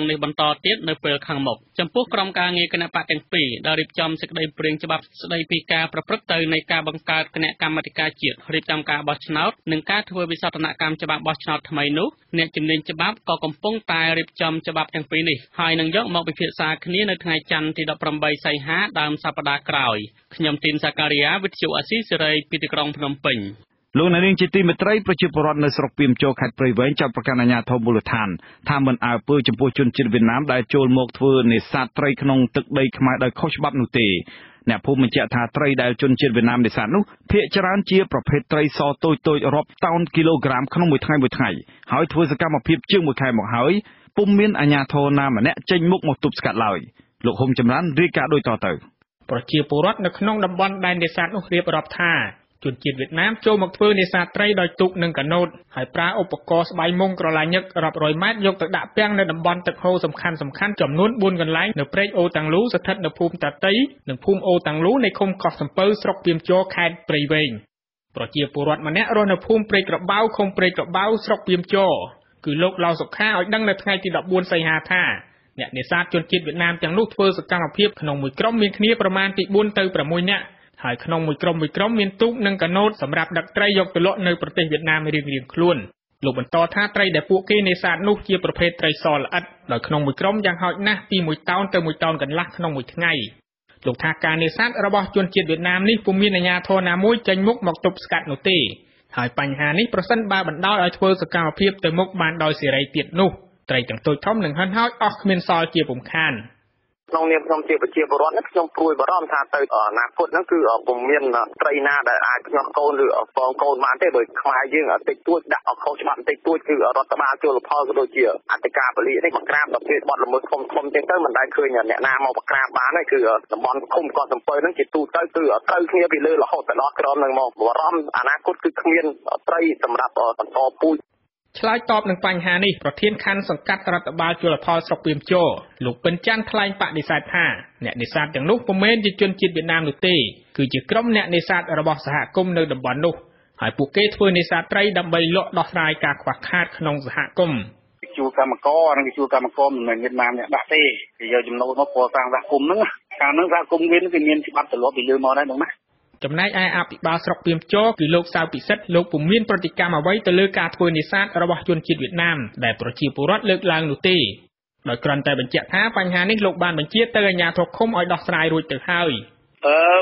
អ្នកនេសាទរបស់សហគមន៍នៅតំបន់នោះហើយពួកគេធ្វើនេសាទត្រីដើម្បីលក់ដោះស្រាយការខ្វះខាតក្នុងសហគមន៍ ចំណែកឯអភិបាលស្រុកពីមជោគឺលោកសៅពិសិដ្ឋលោកពុំមានប្រតិកម្មអ្វីទៅលើការធ្វើនេសាទរបស់ជនជាតិវៀតណាមដែលប្រជាពលរដ្ឋលើកឡើងនោះទេដោយគ្រាន់តែបញ្ជាក់ថាបញ្ហានេះលោកបានបញ្ជាក់ទៅអាជ្ញាធរឃុំឲ្យដោះស្រាយរួចទៅហើយ លោ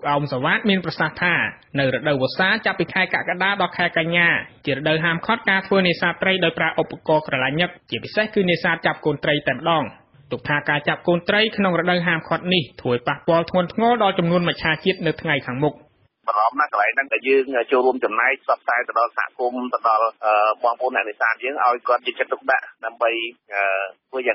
កអោមសវ៉ាតមានប្រសាសន៍ថានៅរដូវវស្សាចាប់ពីខែកក្កដាដល់ខែកញ្ញាជារដូវហាមឃាត់ការធ្វើនេសាទត្រីដោយប្រើឧបករណ៍ក្រឡាញឹកជាពិសេសគឺនេសាទចាប់កូនត្រីតែម្ដងលោកថាការចាប់កូនត្រីក្នុងរដូវហាមឃាត់នេះធ្វើប៉ះពាល់ធ្ងន់ធ្ងរដល់ចំនួនមច្ឆាជាតិនៅថ្ងៃខាងមុខ បរំណាស់កន្លែងហ្នឹងក៏យើងចូលរួមចំណែកផ្សព្វផ្សាយទៅដល់សហគមន៍ទៅដល់បងប្អូនអ្នកនេសាទយើងឲ្យគាត់ជា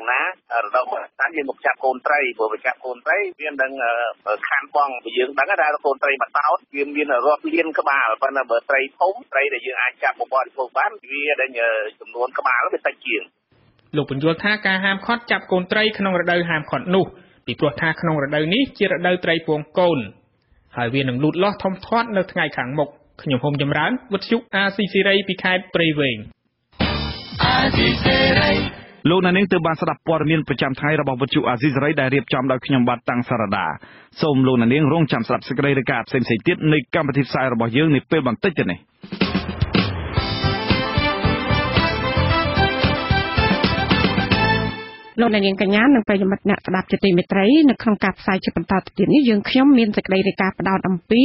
ចិត្តទុកដាក់ដើម្បីធ្វើយ៉ាងណារដូវវស្សាយើងមកចាប់កូនត្រីព្រោះចាប់កូនត្រីវានឹងខានបងយើងដឹងដែរដល់កូនត្រីបន្តោតវាមានរោទ៍លៀនក្បាលប៉ុន្តែបើត្រីធំត្រីដែលយើងអាចចាប់បបោលធ្វើបានវាដែលចំនួនក្បាលវាតែជាង ហើយវានឹងលូតលាស់ធំធាត់នៅថ្ងៃខាងមុខខ្ញុំហុំចម្រើនវិទ្យុអាស៊ីសេរី លោកអ្នកនាងបានស្ដាប់ព័ត៌មានប្រចាំថ្ងៃរបស់វិទ្យុអាស៊ីសេរីដែលរៀបចំដោយខ្ញុំបាទតាំងសារ៉ាដាសូមលោកអ្នកនាងរងចាំស្ដាប់សេចក្តីរាយការណ៍ផ្សេងៗទៀតនៃកម្មវិធីផ្សាយរបស់យើងនាពេលបន្តិចទៀតនេះ នៅក្នុងការផ្សាយជាបន្តបន្ទាប់នេះយើងខ្ញុំមានសេចក្តីរាយការណ៍ផ្ដោតអំពី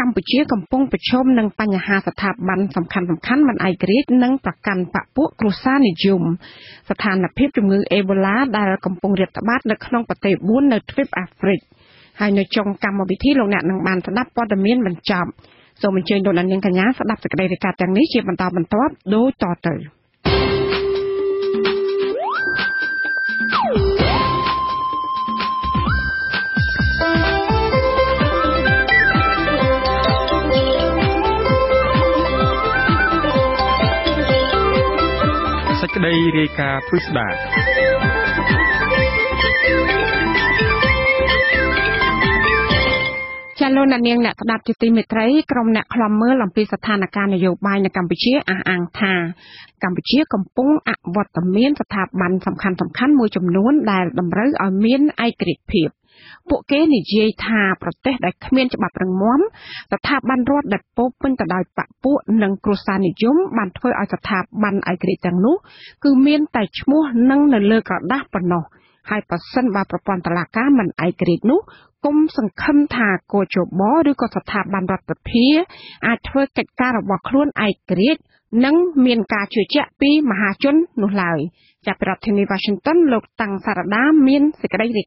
កម្ពុជាកំពុងប្រឈមនឹងបញ្ហាស្ថាប័នសំខាន់ៗមិនឯករាជ្យនិងប្រកាន់បព្វពួកគ្រួសារនិយមស្ថានភាពជំងឺអេបូឡាដែលកំពុងរាតត្បាតនៅក្នុងប្រទេសបួននៅទ្វីបអាហ្វ្រិកហើយនៅចុងកម្មវិធីលោកអ្នកនឹងបានស្ដាប់ព័ត៌មានបញ្ចប់ ចូលនៅនាងកញ្ញាស្ដាប់ជាទីមេត្រីក្រុមអ្នកខ្លាំមើលអំពីស្ថានភាពនៅយោបាយនៅកម្ពុជាអះអាងថាកម្ពុជាកំពុងអវត្តមានស្ថាប័នសំខាន់ៗមួយចំនួនដែលតម្រូវឲ្យមានឯករាជ្យភាព ពួកគេនិយាយថាប្រទេសដែលគ្មានច្បាប់រឹងមាំស្ថាប័នរដ្ឋដែលពោពេញទៅដោយបព្វពួកនិងគ្រួសារនិយមបានធ្វើឲ្យស្ថាប័នឯករាជ្យនោះគឺមានតែឈ្មោះនិងនៅលើក្រដាស់ប៉ុណ្ណោះហើយប្រសិនបើប្រព័ន្ធតុលាការមិនឯករាជ្យនោះគុំសង្ឃឹមថាគោជបឬក៏ស្ថាប័នរដ្ឋាភិបាលអាចធ្វើកិច្ចការរបស់ខ្លួនឯករាជ្យនិងមានការជឿជាក់ពីមហាជននោះឡើយចាត់ប្រធានាធិប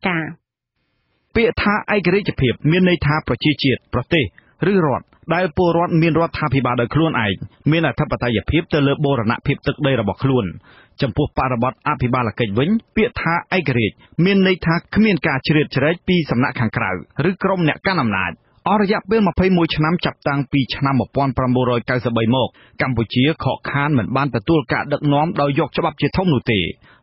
តី ពាក្យថាឯករាជ្យភាពមានន័យថាប្រជាជាតិប្រទេសឬរដ្ឋដែលពលរដ្ឋមានរដ្ឋាភិបាលដោយខ្លួនឯងមានអធិបតេយ្យភាពទៅលើបូរណភាពទឹកដីរបស់ខ្លួនចំពោះបរិបទអភិបាលកិច្ចវិញពាក្យថាឯករាជ្យមានន័យថាគ្មានការជ្រៀតជ្រែកពីសំណាក់ខាងក្រៅឬក្រុមអ្នកកាន់អំណាច អររយៈពេល ២១ ឆ្នាំ ចាប់តាំងពី ឆ្នាំ ១៩៩៣ មកកម្ពុជាខកខានមិនបានទទួលការដឹកនាំដោយយកច្បាប់ជាធម្មនោះទេ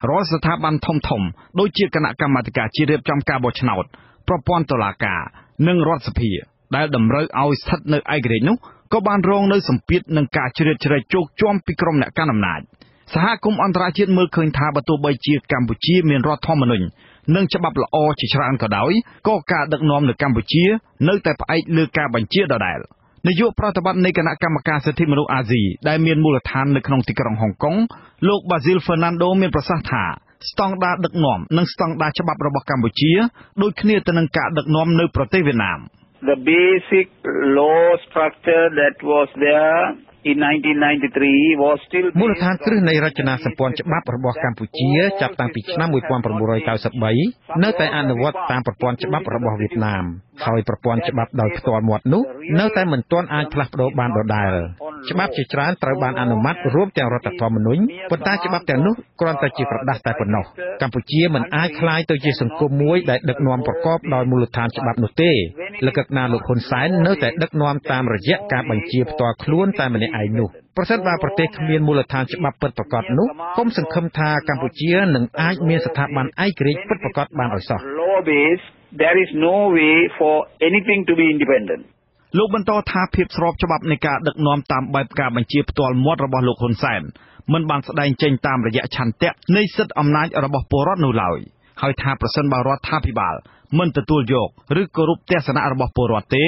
រាល់ស្ថាប័នធំធំដូចជាគណៈកម្មាធិការជាតិរៀបចំការបោះឆ្នោតប្រព័ន្ធតុលាការនិងរដ្ឋសភាដែលតម្រូវឲ្យស្ថិតនៅឯករាជ្យនោះក៏បានរងនៅសម្ពាធនិងការជ្រៀតជ្រែកជោគជាំពីក្រុមអ្នកកាន់អំណាចសហគមន៍អន្តរជាតិមើលឃើញថាបើទោះបីជាកម្ពុជាមានរដ្ឋធម្មនុញ្ញ និងតែផ្អែកលើការបញ្ជាដដែល នាយកប្រតិបត្តិនៃគណៈកម្មការសិទ្ធិមនុស្សអាស៊ីដែលមានមូលដ្ឋាននៅក្នុងទីក្រុងហុងកុង លោក Basil Fernando មានប្រសាសន៍ថា ស្តង់ដារដឹកនាំនិងស្តង់ដារច្បាប់របស់កម្ពុជាដូចគ្នាទៅនឹងការដឹកនាំនៅប្រទេសវៀតណាម The basic law structure that was there in nineteen ninety-three was still មូលដ្ឋានគ្រឹះនៃរចនាសម្ព័ន្ធច្បាប់របស់កម្ពុជា ឯនោះប្រសិនបើប្រទេសគ្មានមូលដ្ឋានច្បាប់ពិតប្រាកដនោះគុំសង្ឃឹមថាកម្ពុជានឹងអាចមានស្ថាប័នឯករាជ្យពិតប្រាកដបានដោយសោះ There is no way for anything to be independent លោកបន្តថាភាពស្របច្បាប់នៃការដឹកនាំតាមបែបការបញ្ជាផ្ទាល់មាត់របស់លោកហ៊ុនសែនមិនបានស្ដែងចេញតាមរយៈឆន្ទៈនៃសិទ្ធិអំណាចរបស់ពលរដ្ឋនោះឡើយហើយថាប្រសិនបើរដ្ឋាភិបាលមិនទទួលយកឬក៏រូបទេសនារបស់ពលរដ្ឋទេ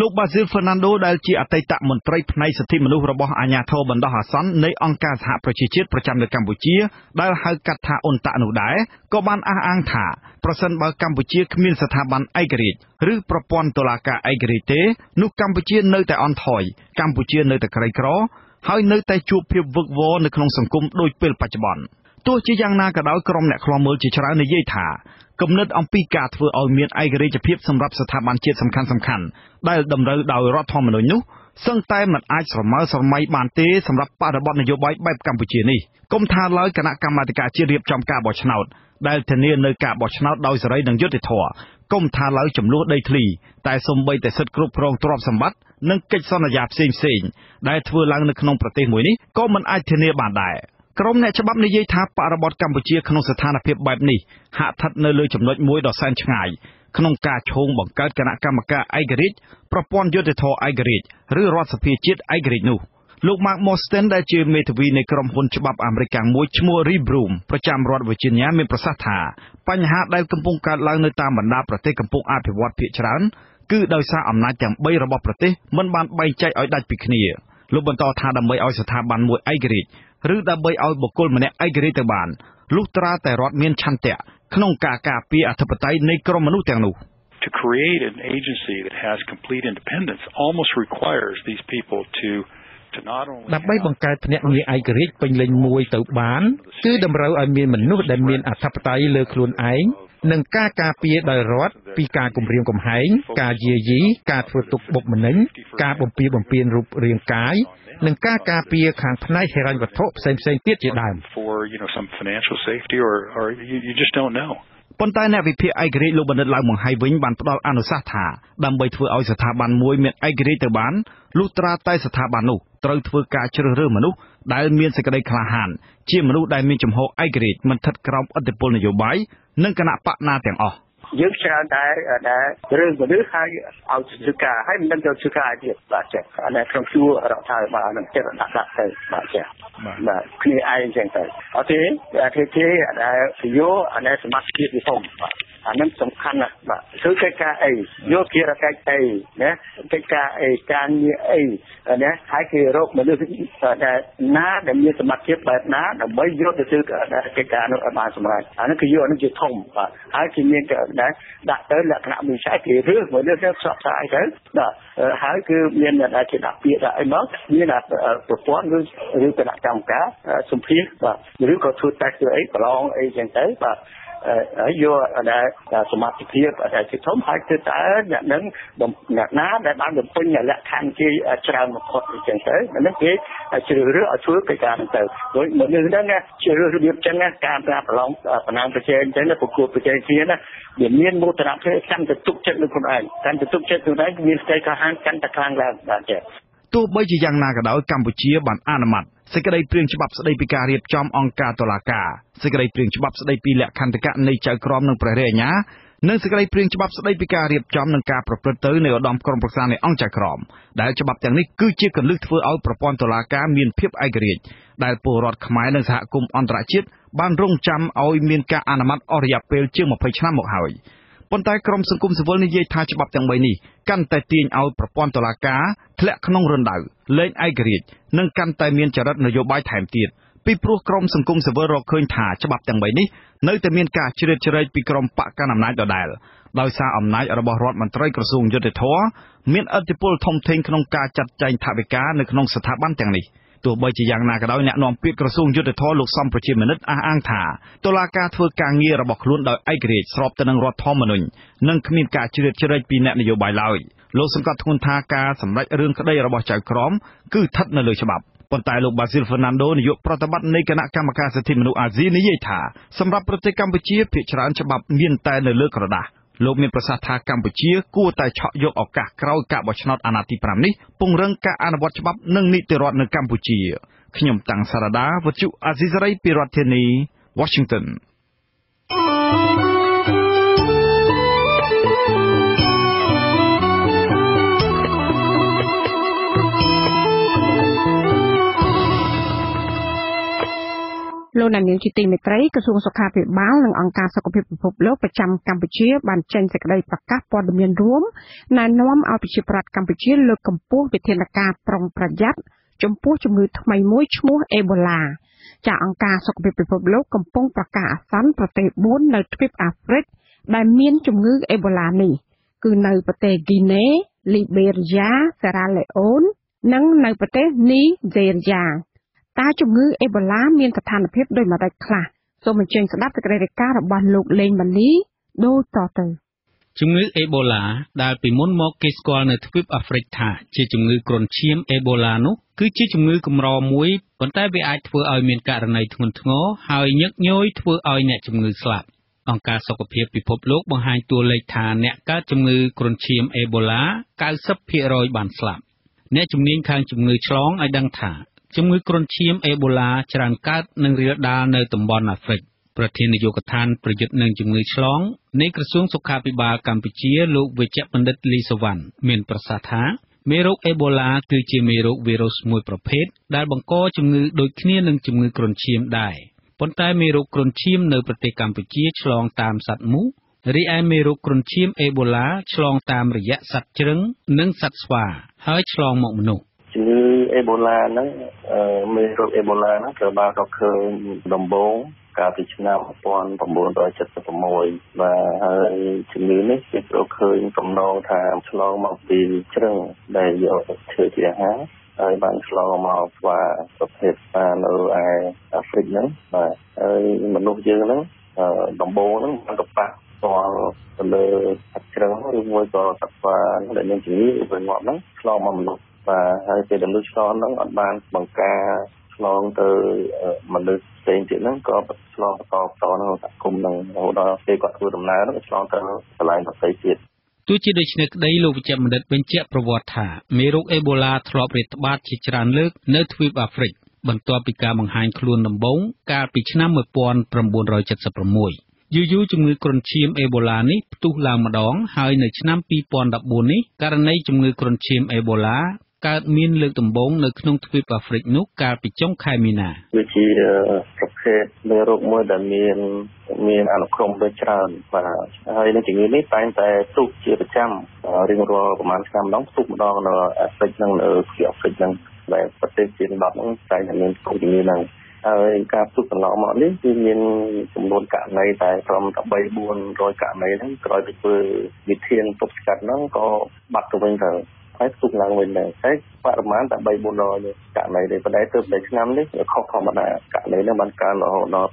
លោក Basil Fernando ដែលជាអតីតមន្ត្រីផ្នែកសិទ្ធិមនុស្សរបស់ អាជ្ញាធរបណ្ដោះអាសន្ន នៃអង្គការសហប្រជាជាតិប្រចាំនៅកម្ពុជាដែលហៅកាត់ថា អ៊ុនតាក់ នោះដែរ ក៏បានអះអាងថា ប្រសិនបើកម្ពុជាគ្មានស្ថាប័នឯករាជ្យឬប្រព័ន្ធតុលាការឯករាជ្យទេ នោះ កម្ពុជានៅតែអន់ថយ កម្ពុជានៅតែក្រីក្រ ហើយនៅតែជួបភាពវឹកវរនៅក្នុងសង្គមដូចពេលបច្ចុប្បន្ន ទោះជាយ៉ាងណាក៏ដោយក្រុមអ្នកខ្លាំមើលជាច្រើននិយាយថា គំនិតអំពីការធ្វើឲ្យមានឯករាជ្យភាពសម្រាប់ស្ថាប័នជាតិសំខាន់ៗដែលតម្រូវដោយរដ្ឋធម្មនុញ្ញនោះសឹងតែមិនអាចស្រមើស្រមៃបានទេសម្រាប់បរិបទនយោបាយបែបកម្ពុជានេះកុំថាឡើយគណៈកម្មាធិការជាតិរៀបចំការបោះឆ្នោតដែលធានានៅការបោះឆ្នោតដោយសេរីនិងយុត្តិធម៌កុំថាឡើយចំនួនដីធ្លីតែសូម្បីតែសិទ្ធិគ្រប់គ្រងទ្រព្យសម្បត្តិនិងកិច្ចសន្យាផ្សេងៗដែលធ្វើឡើងនៅក្នុងប្រទេសមួយនេះ ក៏មិនអាចធានាបានដែរក្រុមអ្នកច្បាប់និយាយថាបរិបទកម្ពុជាក្នុងស្ថានភាពបែបនេះហាក់ឋិតនៅលើចំណុចមួយដ៏សែនឆ្ងាយក្នុងការឈោងបង្កើតគណៈកម្មការឯករាជ្យប្រព័ន្ធយុត្តិធម៌ឯករាជ្យឬរដ្ឋសភាជាតិឯករាជ្យនោះលោក Mark Mosten ដែលជាមេធាវីនៃក្រុមហ៊ុនច្បាប់អាមេរិកមួយឈ្មោះ Rebroom ប្រចាំរដ្ឋ Virginia មានប្រសាសន៍ថាបញ្ហាដែលកំពុងកើតឡើងនៅតាមបណ្ដាប្រទេសកំពុងអភិវឌ្ឍភាគច្រើនគឺដោយសារអំណាចទាំងបីរបស់ប្រទេសមិនបានបែងចែកឲ្យដាច់ពីគ្នាលោកបន្តថាដើម្បីឲ្យស្ថាប័នមួយឯករាជ្យ To create an agency that has complete independence almost requires these people to Dabai bangkai pnyak ni aigerik pengleng mui tau ban, tu damrau amin menuh dan min atapatai le klun aing, neng ka ka pie dai rot, pi ka kumriam kumhaing, ka yeyi, ka tutuk bok meneng, ka bumpi bumpien rup riang kai, neng ka ka pie kan pnai heran wathop sem sem tiet je dam. For you know some financial safety or or you, you just don't know. But เอ่ออยู่ในสมาชิกภาพอาจจะ សេចក្តីព្រៀងច្បាប់ស្តីពីការរៀបចំអង្គការតុលាការសេចក្តីព្រៀងច្បាប់ស្តីពីលក្ខន្តិកៈនៃចៅក្រមនិងព្រះរាជអាជ្ញានិងសេចក្តីព្រៀងច្បាប់ស្តីពីការរៀបចំនិងការប្រព្រឹត្តទៅនៃឧត្តមក្រុមប្រឹក្សានៃអង្គចៅក្រមដែលច្បាប់ទាំងនេះគឺជាគន្លឹះធ្វើឲ្យប្រព័ន្ធតុលាការមានភាពឯករាជ្យដែលពលរដ្ឋខ្មែរនិងសហគមន៍អន្តរជាតិបានរងចាំឲ្យមានការអនុម័តអរិយាពេលជាង ยี่สิบห้า ទោះបីជាយ៉ាងណាក៏ដោយអ្នកនាំពាក្យក្រសួងយុត្តិធម៌ ប៉ុន្តែលោក Basil Fernando នាយកប្រតិបត្តិនៃគណៈកម្មការសិទ្ធិមនុស្សអាស៊ីនិយាយថាសម្រាប់ប្រទេសកម្ពុជាភាគច្រើនច្បាប់មានតែនៅលើក្រដាស លោកមានប្រសាសន៍ថាកម្ពុជាគួរតែឆក់យកឱកាសក្រោយការបោះឆ្នោតអាណត្តិទី 5 នេះពង្រឹងការអនុវត្តច្បាប់និងនីតិរដ្ឋនៅកម្ពុជាខ្ញុំតាំងសារ៉ាដាវុជអេស៊ីសរ៉ៃពីរដ្ឋធានី Washington លោកនាយកទីមេត្រីក្រសួងសុខាភិបាលនិងអង្គការសុខភាពពិភពលោកប្រចាំកម្ពុជាបានចេញសេចក្ដីប្រកាសព័ត៌មានរួមណែនាំឲ្យប្រជាប្រដ្ឋកម្ពុជាលើកកម្ពស់វិធានការប្រុងប្រយ័ត្នចំពោះជំងឺថ្មីមួយឈ្មោះ Ebola ចាក់អង្គការ សុខភាពពិភពលោកកំពុងប្រកាសអាសន្ន ប្រទេស បួន នៅទ្វីបអាហ្វ្រិក ដែលមានជំងឺ Ebola នេះ គឺនៅប្រទេស Guinea, Liberia, Sierra Leone និងនៅប្រទេស Nigeria តើជំងឺ Ebola មានស្ថានភាពដោយមកដាច់ខ្លះសូមអញ្ជើញស្ដាប់សេចក្តីរាយការណ៍របស់លោកលេងម៉ាលីដូចតទៅ ជំងឺ Ebola ដែលពីមុនមកគេស្គាល់នៅទ្វីបអាហ្វ្រិកថាជាជំងឺគ្រុនឈាម Ebola នោះគឺជាជំងឺកម្រមួយប៉ុន្តែវាអាចធ្វើឲ្យមានករណីធ្ងន់ធ្ងរហើយញឹកញយធ្វើឲ្យអ្នកជំងឺស្លាប់អង្គការសុខភាពពិភពលោកបង្ហាញតួលេខថាអ្នកកើតជំងឺគ្រុនឈាម Ebola 90% បានស្លាប់ អ្នកជំនាញខាងជំងឺឆ្លងឲ្យដឹងថា ជំងឺគ្រុនឈាម Ebola ច្រើនកើតនិងរាលដាលនៅតំបន់អាហ្វ្រិកប្រធាននាយកដ្ឋានប្រយុទ្ធនឹងជំងឺឆ្លងនៃក្រសួងសុខាភិបាលកម្ពុជាលោកវេជ្ជបណ្ឌិតលីសវណ្ណមានប្រសាសន៍ថាមេរោគ Ebola គឺជាមេរោគវីរុសមួយប្រភេទដែលបង្កជំងឺដូចគ្នានឹងជំងឺគ្រុនឈាមដែរប៉ុន្តែមេរោគគ្រុនឈាមនៅប្រទេសកម្ពុជាឆ្លងតាមសត្វមូសរីឯមេរោគគ្រុនឈាម Ebola ឆ្លងតាមរយៈសត្វជ្រឹងនិងសត្វស្វាហើយឆ្លងមកមនុស្ស Ebola Ebola Ebola Capichna upon Pombo Dutch Pomoy by Chimney, it occurring from no time, slum of the children, by your thirty and a half. I ban slum of his panel, I African, by Manukian, Dombon, and the pack or the children was of the engineer, even one slum of look by the Luchon and Ban Banka. Long to Malus saying it, got long talk on Kumang, hold on, they got good on that, it's long to the line of faith. Two children, they look at them that went chap for water. Mero Ebola, drop it, but chitran look, nut with a freak. Bantopica, behind Clun and Bone, carpich number pawn from Bon Rogers of Promoy. You use to milk on chim Ebola, two lamadong, high in a chumpy pond up bonny, carnage to milk on chim Ebola. Mean little bone, the Knut Whip of Rick Nook, Carpichon Camina, which is a prepared little more than mean and crumb the charm. Anything you need, find I took the jam, ring roll, man, come down, took down a pregnant, a few of pregnant, like protecting Latin, Chinese, cooking. I got took a lot of money, meaning some road cat night from the Bayboon, Roy Cat Maiden, Roy people between Top Scatman or back to winter. I took long with them. I got a man that by Buno, got made a better place. Namely, a cock on my cat made a man can or not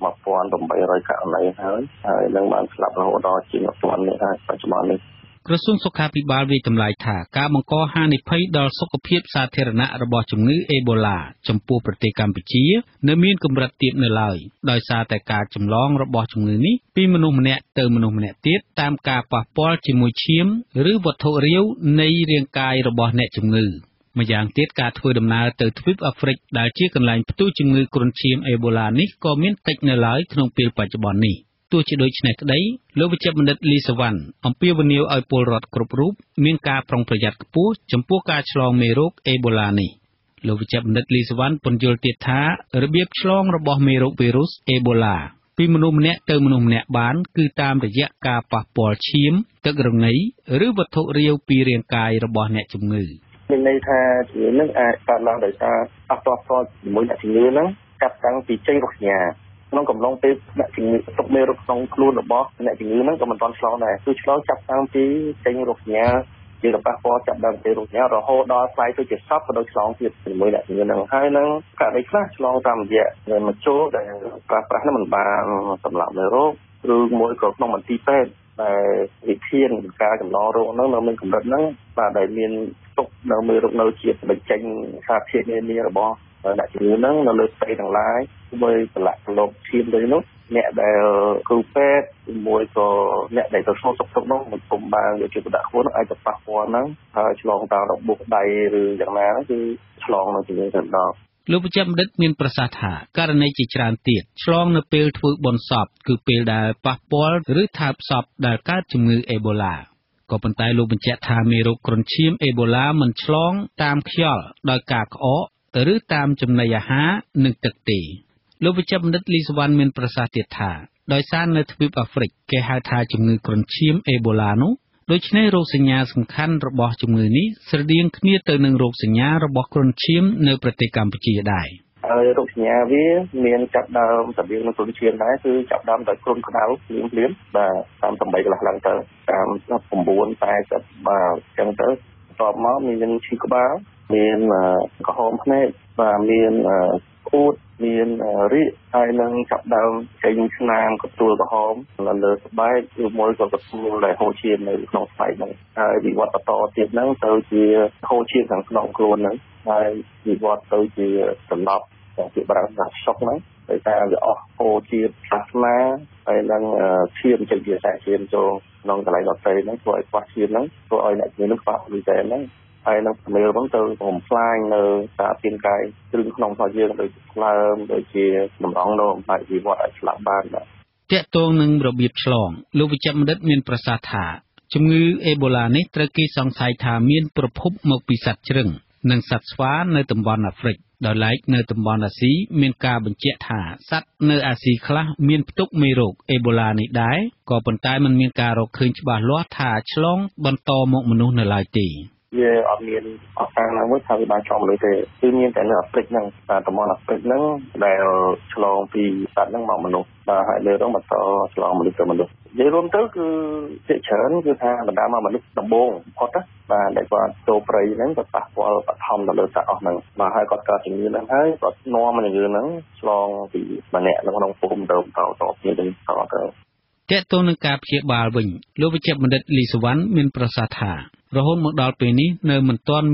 my phone by Roy Cat Maiden. I know man slap the whole dog in a phone. I such money. Christmas so happy barbeed them like her. Carmanco honey paid or sock a peep satir and at the bottom new Ebola. Champo pretecam pichia. No mean combrative no lie. Doisata carchum long or bottom lini. Pimonominate terminominated. Tam carpa portimuchim. Rubotorio. Nay and kai robot netum loo. My young tit cat with them now to twip a freak. That chicken line ptooching loo crunchim Ebola. Nick comin take no lie. No pill patch bonnie. Two children day, Lovichabnet Lisa One, on Pioneer Ipol Rod Crop Group, Minka from Project Poo, Champoka Chlong Merok, Ebolani. Lovichabnet Lisa One, Ponjol Teta, Rebiep Chlong Roboh Merok Virus, Ebola. Pimonumnet Terminumnet Ban, Kutam the Yakka Papol Chim, Tugrungai, Rubato Rio Pirian Kai Robohnet Chungu. Later, Long page, nothing took me from Clue the box, nothing human, come upon Sloan, which long chap down tea, saying Rosia, did a passport, chap down the Rosia, or hold our flight to just suffer those long tips in way that you know, I know, got a class long time yet, then mature, then Papahan Bam, some Lamero, through more common tea bed by the tea and guard and laurel, no no make no, but I mean, took no mirror, no chip, but changing half here near a box. That you know, the little state and lie, with the lack of team, you know, net their coupet, with the net their source of problem, with combined with that one, I just pass one, I long down a book by the man, the long of the dog. Lupjam that mean Prasatha, Karanachi Chantit, Shlong the pale to one sop, could pale the papal, retap sop, the cat to move Ebola. Copentai Lubinchetta, Miro, Crunchim, Ebola, and Shlong, Tam Kyal, the cack or. ឬតាមចំណីអាហារនិងទឹកទេលោកវិជ្ជបណ្ឌិតលីសវណ្ណមានប្រសាសន៍ទៀតថាដោយសារនៅទ្វីបអាហ្វ្រិកគេហៅថាជំងឺគ្រុនឈៀមអេបូឡានោះដូច្នេះរោគសញ្ញាសំខាន់របស់ជំងឺនេះស្រដៀងគ្នាទៅនឹងរោគសញ្ញារបស់គ្រុនឈៀមនៅប្រទេសកម្ពុជាដែរ ហើយរោគសញ្ញាវាមានចាប់ដើមតើយើងនៅទូរទស្សន៍ណាគឺចាប់ដើមដោយគ្រុនក្តៅភ្លាមៗបាទតាម Mean a home plate, mean a coat, mean a reed, I learned cut down, changing name to the home, and the bite, you work of the pool, like whole cheese, and snow spider. I did what the thought is now, so the whole cheese and snow grown. I did what so the love of the brand of shock night. They have the whole cheese, plasma, I learned cheese, and cheese, and so long the light of training, so I watch you now, so I let you look back with them. I know from flying the pin guy, through Phnom Penh, the clam, the cheer, the long, might be what I slap band. Tet tongue robit long, Lovicam that mean Prasatha. Chungu Ebola, Turkey song saita mean propop mopi satchung, Nang Satswa, Nertumbana Frick, the like Nertumbana sea, mean carbon jet ha, Sat Ner Asicla, mean Tuk Miro, Ebola die, Copon Time and Minkaro, Kinch Barlotta, Chlong, Bantom Mununalite. យើងអត់មានអស់ហ្នឹងមកហើយ រហូតមកដល់ពេលនេះនៅមិនទាន់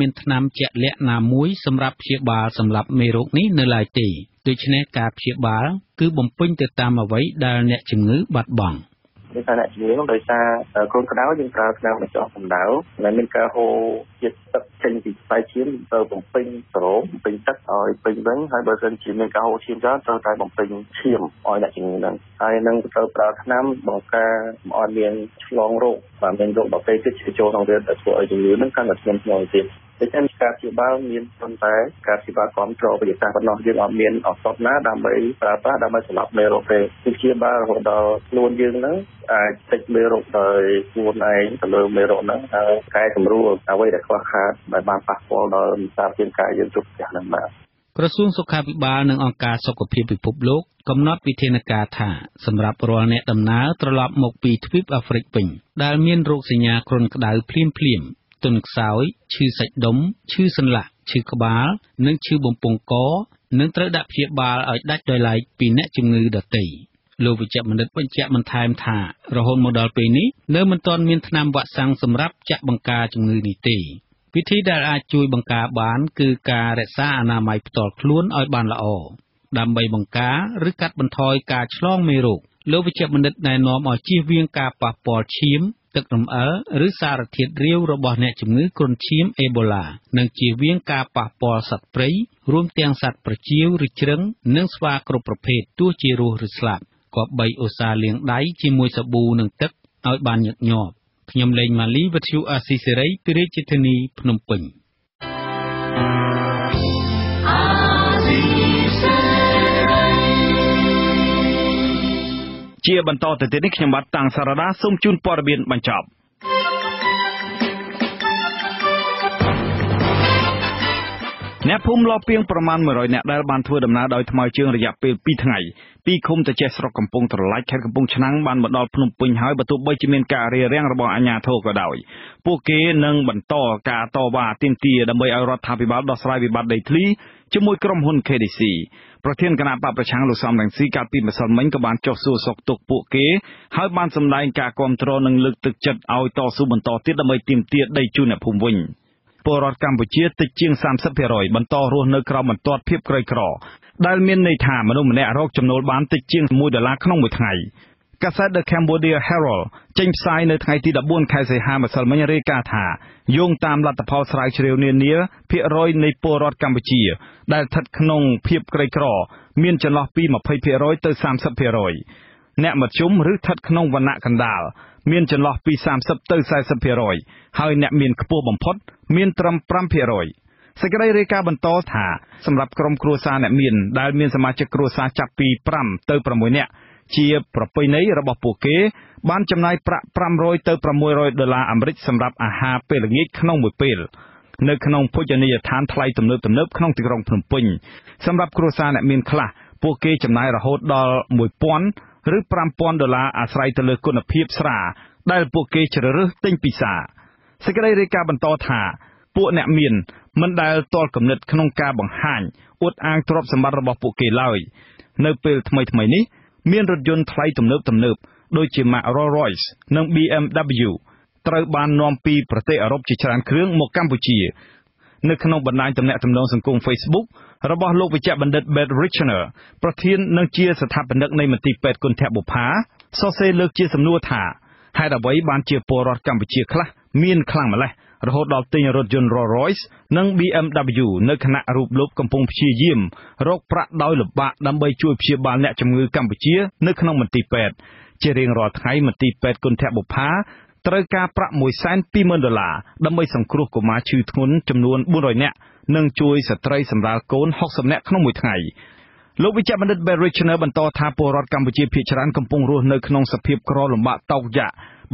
មានថ្នាំជាក់លាក់ណាមួយសម្រាប់ព្យាបាលសម្រាប់មេរោគនេះនៅឡើយទេ ដោយសារគ្រូនក្តៅយើងប្រើថ្នាំបញ្ចុះកម្ដៅហើយមានការហូរជាតិទឹកចេញពីស្បែកឈាមទៅបំពេញស្រោម តែការព្យាបាលមានប៉ុន្តែការព្យាបាលគ្រប់គ្រងវិទ្យាសាស្ត្របណ្ដោះយើងអត់មានអសត់ណាដើម្បីប្រើប្រាស់ដើម្បីសម្លាប់មេរោគទេព្យាបាលរហូតដល់ខ្លួនយើងនឹងអាចតិចមេរោគដោយខ្លួនឯងទៅលើមេរោគហ្នឹងហើយ ទុនខ្សោយឈឺសាច់ដុំឈឺសន្លាក់ឈឺក្បាលនិងឈឺបំពង់កនិងត្រូវដាក់ព្យាបាលឲ្យដាច់ដោយឡែកពីអ្នកជំងឺដទៃលោកវេជ្ជបណ្ឌិតបញ្ជាក់បន្ថែមថារហូតមកដល់ពេលនេះនៅមិនទាន់មានថ្នាំវ៉ាក់សាំងសម្រាប់ចាក់បង្ការជំងឺនេះទេវិធីដែលអាចជួយបង្ការបានគឺការរក្សាអនាម័យផ្ទាល់ខ្លួនឲ្យបានល្អដើម្បីបង្ការឬកាត់បន្ថយការឆ្លងមេរោគលោកវេជ្ជបណ្ឌិតណែនាំឲ្យជៀសវាងការប៉ះពាល់ឈាម ទឹកដំអិលឬសារធាតុរាវរបស់អ្នកជំងឺគ្រុនឈាមអេបូឡានិងជៀសវាងការប៉ះពាល់សត្វព្រៃរួមទាំងសត្វប្រចៀវឬជ្រឹងនិងស្វាគ្រប់ប្រភេទទោះជារស់ឬស្លាប់គប្បីឧស្សាហ៍លាងដៃជាមួយសាប៊ូនិងទឹកឲ្យបានញឹកញាប់ខ្ញុំលេងម៉ាលី វិទ្យុ អាស៊ីសេរី ពីរាជធានីភ្នំពេញ ជាបន្តទៅទៀតនេះខ្ញុំបាទតាំងសារ៉ាដាសូមជូនព័ត៌មានបញ្ចប់ អ្នកភូមិលបពីងប្រមាណ one hundred អ្នកដែលបានធ្វើដំណើរដោយថ្មើរជើងរយៈពេល two ថ្ងៃពីឃុំតាចេះស្រុកកំពង់ត្រឡាចខេត្តកំពង់ឆ្នាំងបានមកដល់ភ្នំពេញហើយបើទោះបីជាមានការរារាំងរបស់អាជ្ញាធរក៏ដោយពួកគេនឹងបន្តការតវ៉ាទាមទារដើម្បីឲ្យរដ្ឋាភិបាលដោះស្រាយវិបត្តិដីធ្លីជាមួយក្រុមហ៊ុន K D C ប្រធានគណៈបព្វប្រឆាំងលោកសំរងស៊ីកាលពីម្សិលមិញក៏បានចុះសួរសុខទុក្ខពួកគេហើយបានសម្ដែងការគាំទ្រនិងលើកទឹកចិត្តឲ្យតស៊ូបន្តទៀតដើម្បីទាមទារដីជូនអ្នកភូមិវិញ ពលរដ្ឋកម្ពុជាតិចជាង thirty percent បន្តរស់នៅក្រោមបន្ទាត់ភាពក្រីក្រដែលមានន័យថាមនុស្សម្នាក់រកចំណូលបានតិចជាង one dollar ក្នុងមួយថ្ងៃកាសែត The Cambodia Herald ចេញផ្សាយនៅថ្ងៃទី fourteen ខែសីហាម្សិលមិញរាយការណ៍ថាយោងតាមលទ្ធផលស្រាវជ្រាវនានាភាគរយនៃពលរដ្ឋកម្ពុជាដែលស្ថិតក្នុងភាពក្រីក្រមានចន្លោះពី twenty percent ទៅ thirty percent អ្នកមធ្យមឬស្ថិតក្នុងវណ្ណៈកណ្ដាល មានចន្លោះពី thirty ទៅ forty percent ហើយអ្នកមានខ្ពស់បំផុតមានត្រឹម five percent សេចក្តីរាយការណ៍បន្តថាសម្រាប់ក្រុមគ្រួសារអ្នកមានដែលមានសមាជិកគ្រួសារចាប់ពី five ទៅ six នាក់ជាប្រពៃណីរបស់ពួកគេបានចំណាយប្រាក់ five hundred ទៅ six hundred ដុល្លារអាមេរិកសម្រាប់អាហារពេលល្ងាចក្នុងមួយពេល នៅក្នុងភោជនីយដ្ឋានថ្លៃទំនើបៗក្នុងទីក្រុងភ្នំពេញសម្រាប់គ្រួសារអ្នកមានខ្លះពួកគេចំណាយរហូតដល់ one thousand ឬ five thousand ដុល្លារអាស្រ័យទៅលើគុណភាពស្រាដែលពួកគេជ្រើសរើសទិញពីផ្សារសេចក្តីរាយការណ៍បន្តថាពួកអ្នកមានមិនដែលទាល់គំនិតក្នុងការបង្ហាញអួតអាងទ្រព្យសម្បត្តិរបស់ពួកគេឡើយនៅពេលថ្មីៗនេះមានរថយន្តថ្លៃទំនើបទំនើបដូចជា Rolls-Royce និង B M W ត្រូវបាននាំពីប្រទេសអឺរ៉ុបជាច្រើនគ្រឿងមកកម្ពុជា នៅក្នុងបណ្ដាញទំនាក់ទំនងសង្គម Facebook របស់លោកវិជ្ជបណ្ឌិត Basil Fernando ប្រធាននិងជាស្ថាបនិកនៃមន្ទីរពេទ្យគុណធៈបុប្ផាសរសេរលើកជាសំណួរថាហេតុអ្វីបានជាពលរដ្ឋកម្ពុជាខ្លះមានខ្លាំងម្ល៉េះរហូតដល់ទិញ រថយន្ត Rolls-Royce និង B M W នៅខណៈរូបលោកកំពុងព្យាយាមរកប្រាក់ដោយលំបាកដើម្បីជួយព្យាបាលអ្នកជំងឺកម្ពុជានៅក្នុងមន្ទីរពេទ្យជារៀងរាល់ថ្ងៃមន្ទីរពេទ្យគុណធៈបុប្ផា ត្រូវការប្រាក់ one hundred twenty thousand ដើម្បីសង្គ្រោះកុមារឈឺធ្ងន់ចំនួន four hundred នាក់និងជួយស្ត្រីសម្រាលកូន sixty នាក់ក្នុងមួយថ្ងៃលោកវិជ្ជបណ្ឌិត Basil Fernando បន្តថាពលរដ្ឋកម្ពុជាភាគច្រើនកំពុងរស់នៅក្នុងសភាពក្រលំបាកតោកយ៉ាក់ បោកបក់ដោយសារតែការរំលោភបំពានសិទ្ធិសេរីភាព និងសេរីភាពនៃការសម្រេចចិត្តរបស់ខ្លួន។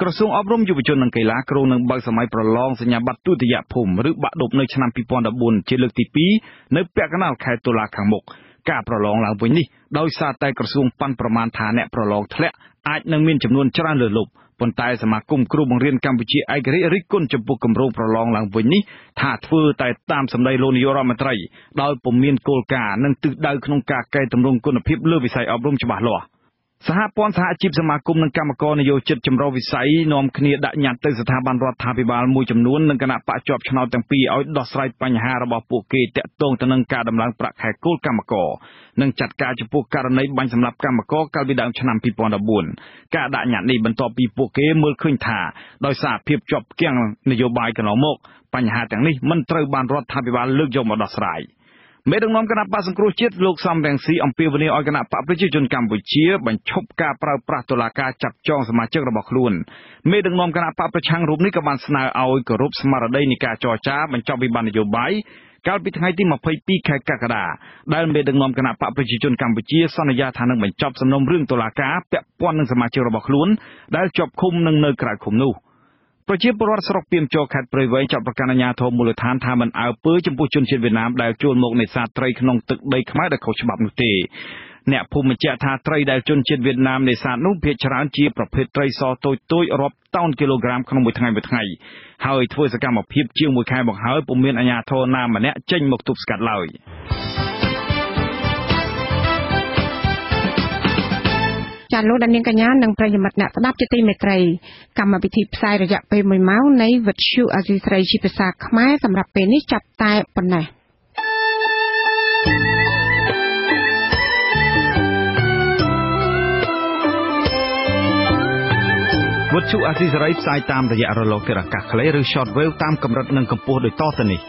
ក្រសួងអប់រំយុវជននិងកីឡា សហព័ន្ធសហជីពសមាគមនិងកម្មករនយោជិតជំរុញវិស័យនាំគ្នាដាក់ញត្តិទៅស្ថាប័នរដ្ឋាភិបាលមួយចំនួននិងគណៈបកជាប់ឆ្នោតទាំងពីរឲ្យដោះស្រាយបញ្ហារបស់ពួកគេទាក់ទងទៅនឹងការដំឡើងប្រាក់ខែគោលកម្មករនឹងចាត់ការចំពោះករណីបាញ់សម្លាប់កម្មករកាលពីដើមឆ្នាំ ពីរពាន់ដប់បួន មេដឹកនាំគណៈបកប្រជាជនកម្ពុជាបញ្ឈប់ការប្រើប្រាស់តុលាការចាប់ចងសមាជិករបស់ខ្លួន ប្រជាពលរដ្ឋស្រុកពីមចោខេត្តព្រៃវែងចាប់ប្រកាសអាជ្ញាធរមូលដ្ឋានថាមិនអើពើចំពោះជនជាតិវៀតណាមដែលចូលមកនេសាទត្រីក្នុងទឹកដីខ្មែរដែលខុសច្បាប់នោះទេអ្នកភូមិបញ្ជាក់ថាត្រីដែលជនជាតិវៀតណាមនេសាទនោះភាគច្រើនជាប្រភេទត្រីសតូចតូចរាប់តោនគីឡូក្រាមក្នុងមួយថ្ងៃមួយថ្ងៃហើយធ្វើសកម្មភាពជាងមួយខែបង្ហើយពុំមានអាជ្ញាធរណាម្នាក់ចេញមកទប់ស្កាត់ឡើយ ចាលោកដាននាងកញ្ញានិងប្រិយមិត្តអ្នកស្ដាប់ជាទីមេត្រីកម្មវិធីផ្សាយរយៈពេលមួយម៉ោងនៃវិទ្យុអេស៊ីស្រីជាភាសាខ្មែរសម្រាប់ពេលនេះចាប់តែប៉ុណ្ណេះ វិទ្យុអេស៊ីស្រីផ្សាយតាមរយៈរលកធារកាសខ្លីឬ shortwave តាមកម្រិតនិងកម្ពស់ដូចតទៅនេះ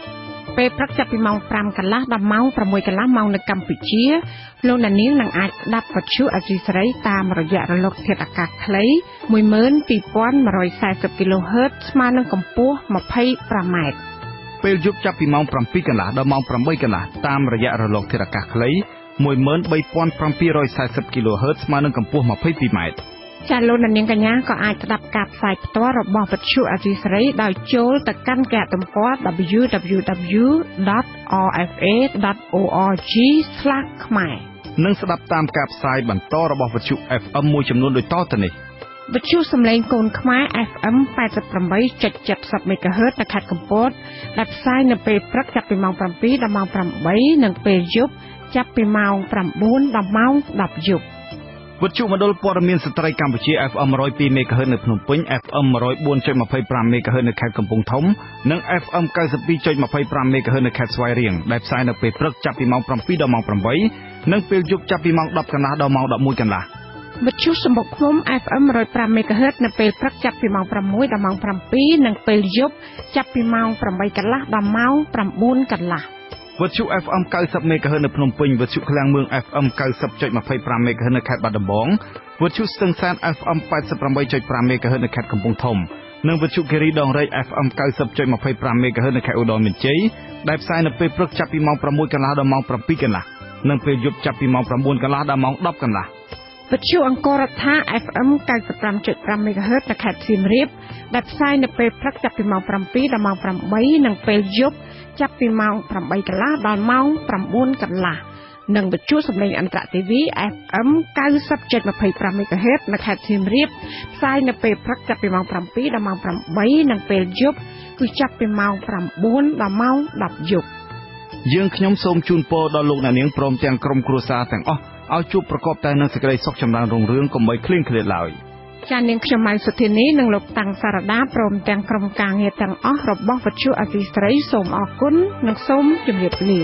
ពេលព្រឹកចាប់ពីម៉ោង ចាលោកអ្នកនាងកញ្ញាក៏អាចស្ដាប់ការផ្សាយផ្ទាល់របស់វិទ្យុអេស៊ីសរ៉ៃដោយចូលទៅកាន់គេហទំព័រ double-u double-u double-u dot r f a dot o r g slash khmer និងស្ដាប់តាមការផ្សាយបន្តរបស់វិទ្យុ ép em មួយចំនួនដូចតទៅនេះ វិទ្យុសំឡេងកូនខ្មែរ ép em ប៉ែតសិបប្រាំបី ចុច សេត សេត MHz នៅខេត្តកំពត ផ្សាយនៅពេលព្រឹកចាប់ពីម៉ោង ប្រាំពីរដល់ម៉ោង ប្រាំបី និងពេលយប់ចាប់ពីម៉ោង ៩ដល់ម៉ោង ដប់យប់ វិទ្យុមណ្ឌលព័ត៌មានស្ត្រីកម្ពុជា ép em មួយរយពីរ MHz នៅភ្នំពេញ ép em មួយរយបួន ចុច ម្ភៃប្រាំ MHz នៅខេត្តកំពង់ធំនិង ép em ៩ពីរ ចុច ម្ភៃប្រាំ MHz នៅខេត្តស្វាយរៀងដែលផ្សាយនៅពេលព្រឹកចាប់ពីម៉ោង ប្រាំពីរ ដល់ម៉ោង ប្រាំបី និងពេលយប់ចាប់ពីម៉ោង ដប់ កន្លះដល់ម៉ោង ដប់មួយ កន្លះ វិទ្យុសម្បុកភ្នំ ép em មួយរយប្រាំ MHz នៅពេលព្រឹកចាប់ពីម៉ោង ប្រាំមួយ ដល់ម៉ោង ប្រាំពីរ និងពេលយប់ចាប់ពីម៉ោង ប្រាំបី កន្លះដល់ម៉ោង ប្រាំបួន កន្លះ វិទ្យុ ép em 90 MHz នៅភ្នំពេញ វិទ្យុឃ្លាំងមឿង ép em 90.25 MHz នៅខេត្តបាត់ដំបងវិទ្យុស្ទឹងសែន ép em 88.5 MHz នៅខេត្តកំពង់ធំនិងវិទ្យុគិរីដងរែក ép em 90.25 MHz នៅខេត្តឧត្តរមានជ័យដែលផ្សាយនៅពេលព្រឹកចាប់ពីម៉ោង ប្រាំមួយ កន្លះដល់ម៉ោង ប្រាំពីរ កន្លះនិងពេលយប់ចាប់ពីម៉ោង ប្រាំបួន កន្លះដល់ម៉ោង ដប់ កន្លះវិទ្យុអង្គររដ្ឋា ép em 95.5 MHz នៅខេត្តសៀមរាបដែលផ្សាយនៅពេលព្រឹកចាប់ពីម៉ោង ប្រាំពីរ ដល់ម៉ោង ប្រាំបី និងពេលយប់ចាប់ពីម៉ោង ប្រាំបី កន្លះដល់ម៉ោង ប្រាំបួន កន្លះនិងវិទ្យុសំឡេងអន្តរជាតិ ép em 90.25 MHz នៅខេត្តសៀមរាបផ្សាយនៅពេលព្រឹកចាប់ពីម៉ោង ប្រាំពីរ ដល់ម៉ោង ប្រាំបី និងពេលយប់គឺចាប់ពីម៉ោង ប្រាំបួន ដល់ម៉ោង ដប់ យប់យើងខ្ញុំសូមជូនពរដល់លោកអ្នកនាងព្រមទាំងក្រុមគ្រួសារទាំងអស់ឲ្យជួបប្រកបតែនឹងសេចក្តីសុខចម្រើនរុងរឿងកុំបីឃ្លៀងឃ្លាតឡើយចានាងខ្ញុំម៉ៃសុធានីនិងលោកតាំងសារដាព្រមទាំងក្រុមការងារទាំងអស់របស់វិទ្យុអេស៊ីស្រីសូមអរគុណនិងសូមជម្រាបលា